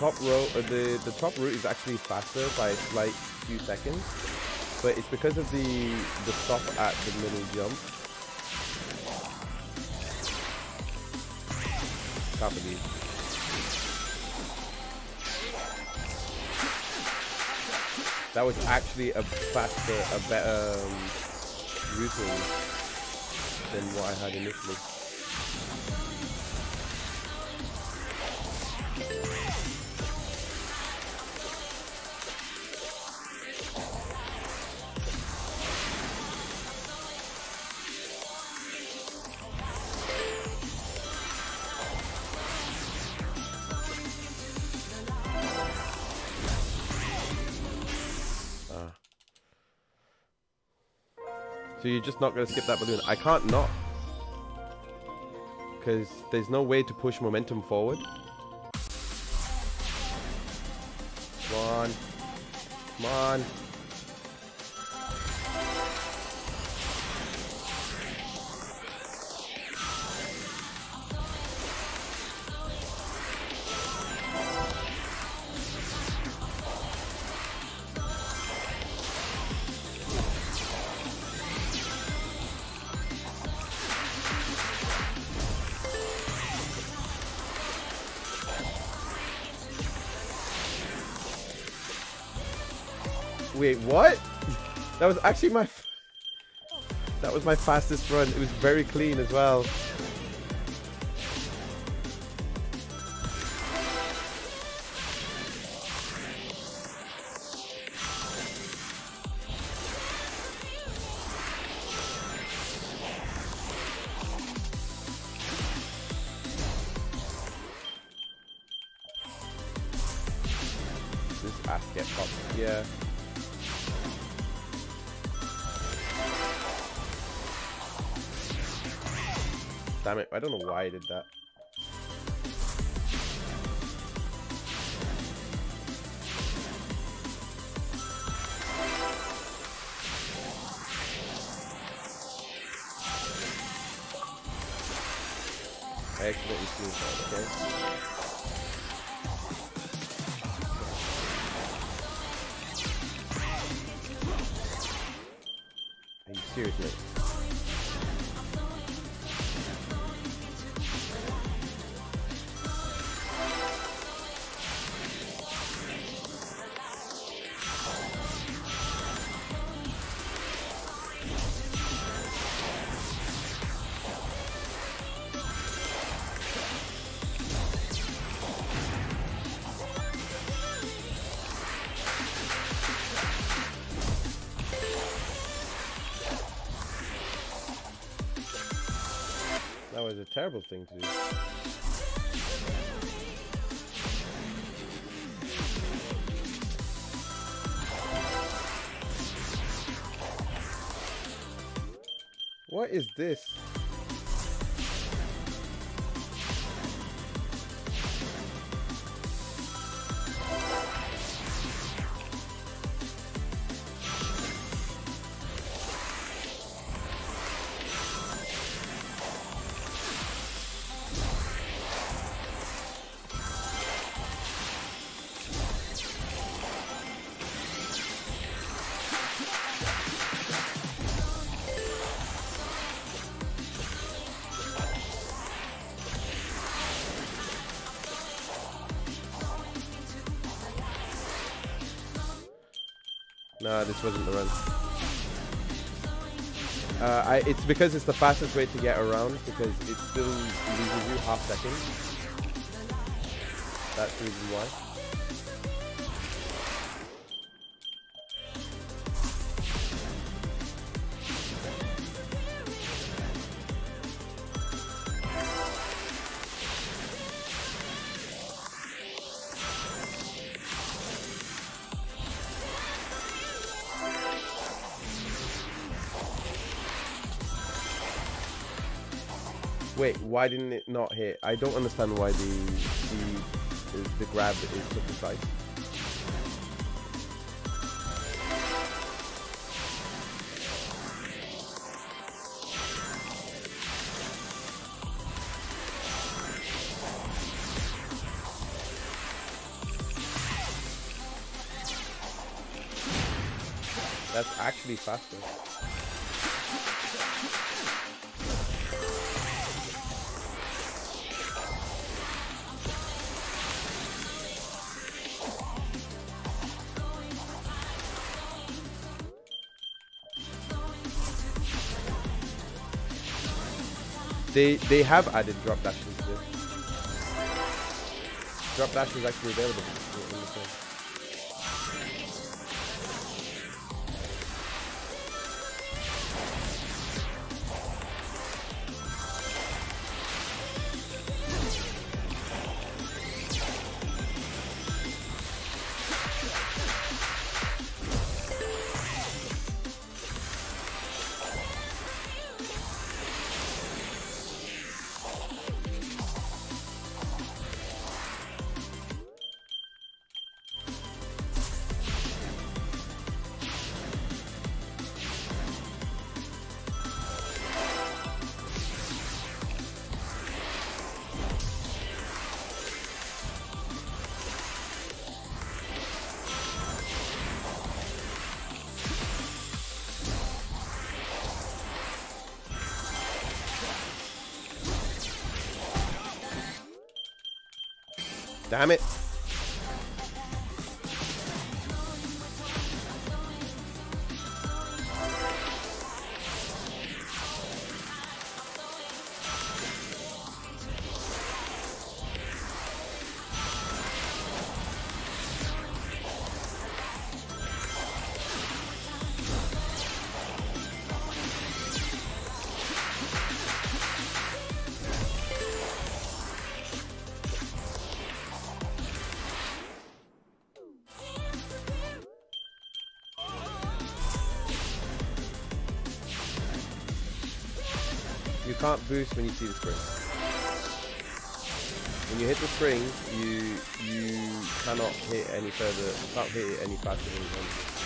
The top route is actually faster by a slight few seconds, but it's because of the stop at the middle jump. Can't believe. That was actually a better routing than what I had initially. So you're just not going to skip that balloon. I can't not. Because there's no way to push momentum forward. Come on. Come on. Wait, what? That was actually my... That was my fastest run. It was very clean as well. This ass get popped. Yeah. Damn it, I don't know why I did that. I accidentally sneezed that, okay? That was a terrible thing to do. What is this? No, this wasn't the run. It's because it's the fastest way to get around, because it still loses you half a second. That's the reason why. Wait, why didn't it not hit? I don't understand why the grab is so precise. That's actually faster. They have added drop dashes to this. Drop dash is actually available in the game. Damn it. You can't boost when you see the springs. When you hit the springs, you cannot hit any further. You can't hit it any faster than you want.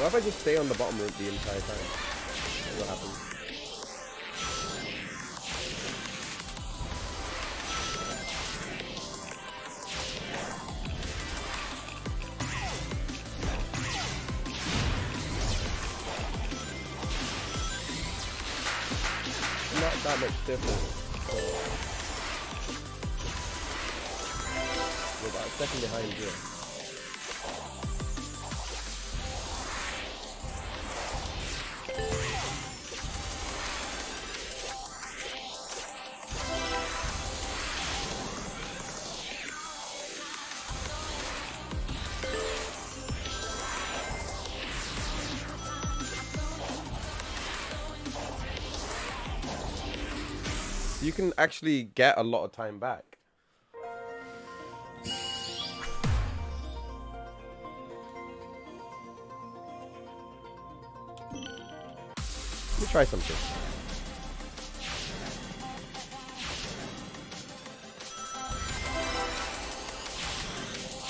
What if I just stay on the bottom route the entire time? What happens? Not that much different. We're about a second behind here. You can actually get a lot of time back. Try something. So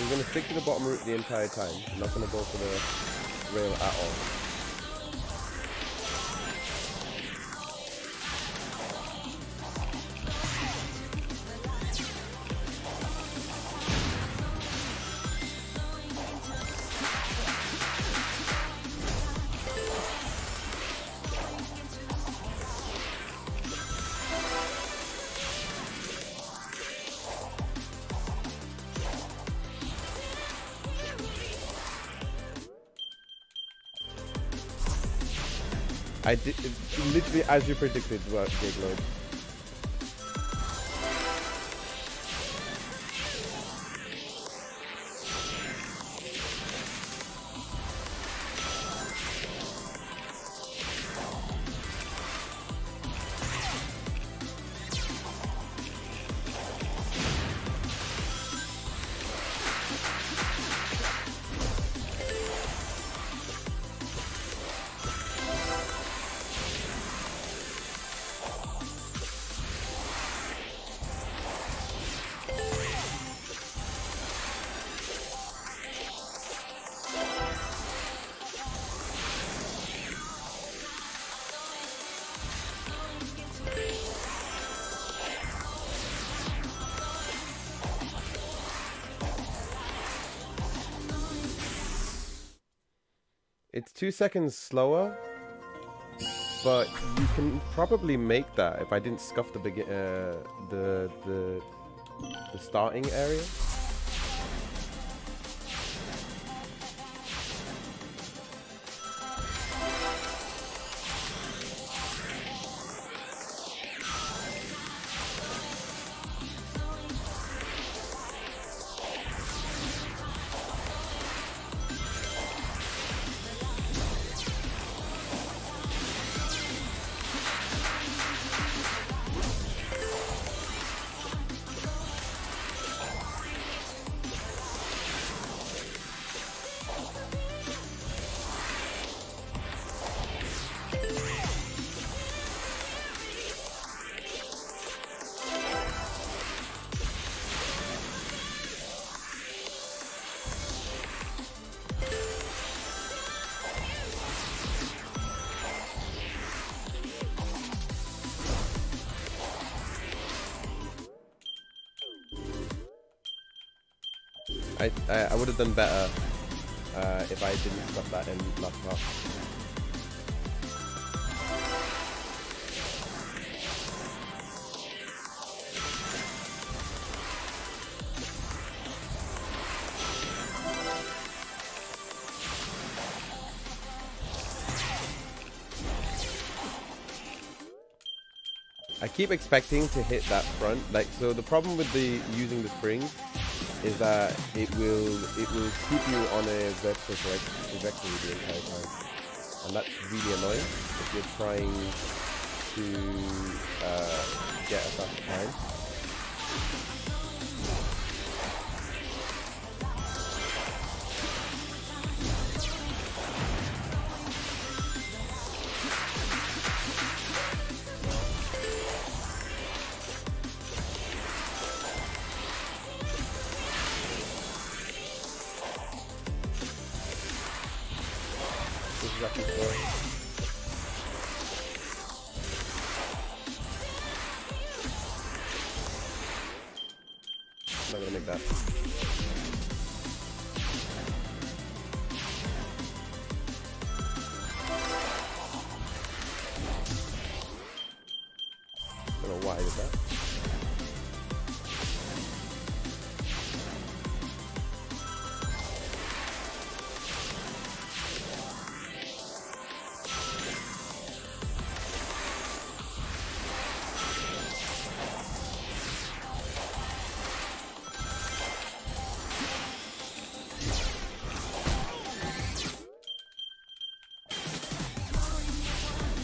we're going to stick to the bottom route the entire time. I'm not going to go for the rail at all. I did literally as you predicted, work, big load. It's 2 seconds slower, but you can probably make that if I didn't scuff the starting area. I would have done better if I didn't put that in last half. I keep expecting to hit that front, like, so the problem with the using the springs is that it will keep you on a vertical trajectory the entire time, and that's really annoying if you're trying to get a faster time.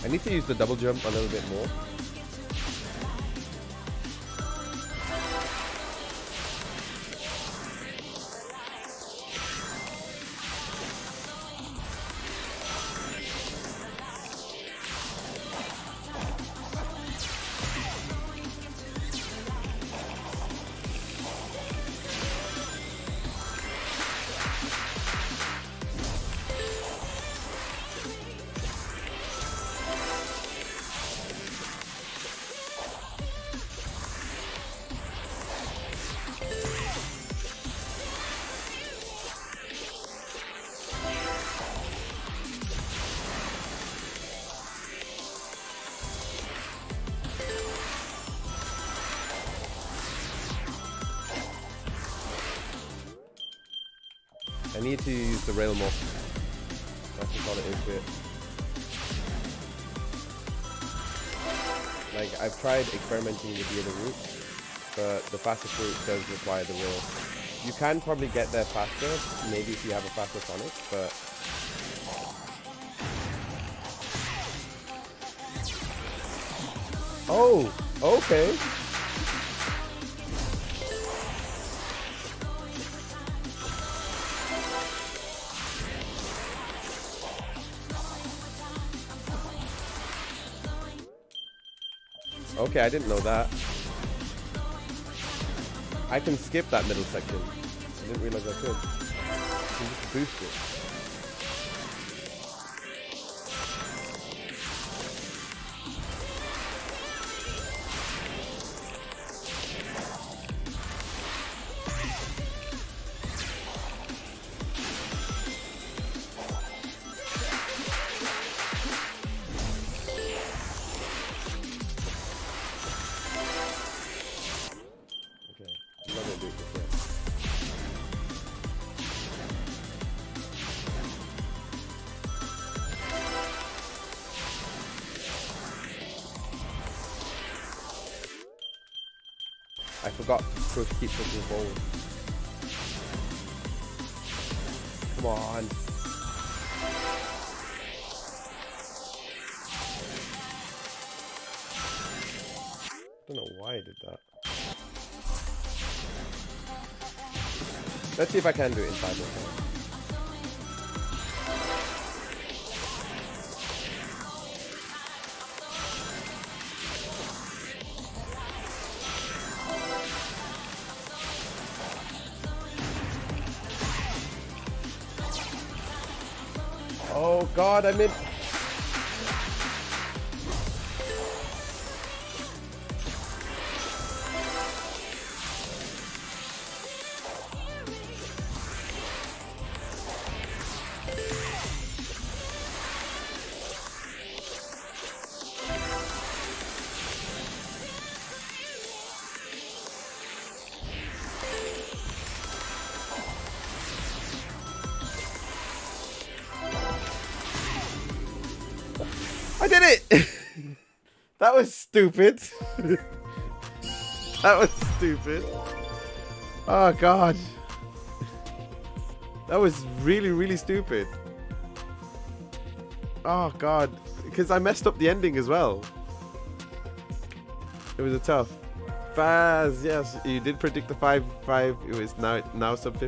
I need to use the double jump a little bit more. I need to use the rail more. I think all it is here. Like, I've tried experimenting with the other route, but the fastest route does require the rail. You can probably get there faster, maybe if you have a faster Sonic, but... Oh! Okay! Okay, I didn't know that. I can skip that middle section. I didn't realize I could. I can just boost it. I forgot to keep pushing forward. Come on. I don't know why I did that. Let's see if I can do it inside this time. Oh god, I missed. did it! That was stupid. That was stupid. Oh god. That was really, really stupid. Oh god. Because I messed up the ending as well. It was a tough. Faz, yes, you did predict the 5-5. It was now sub 50.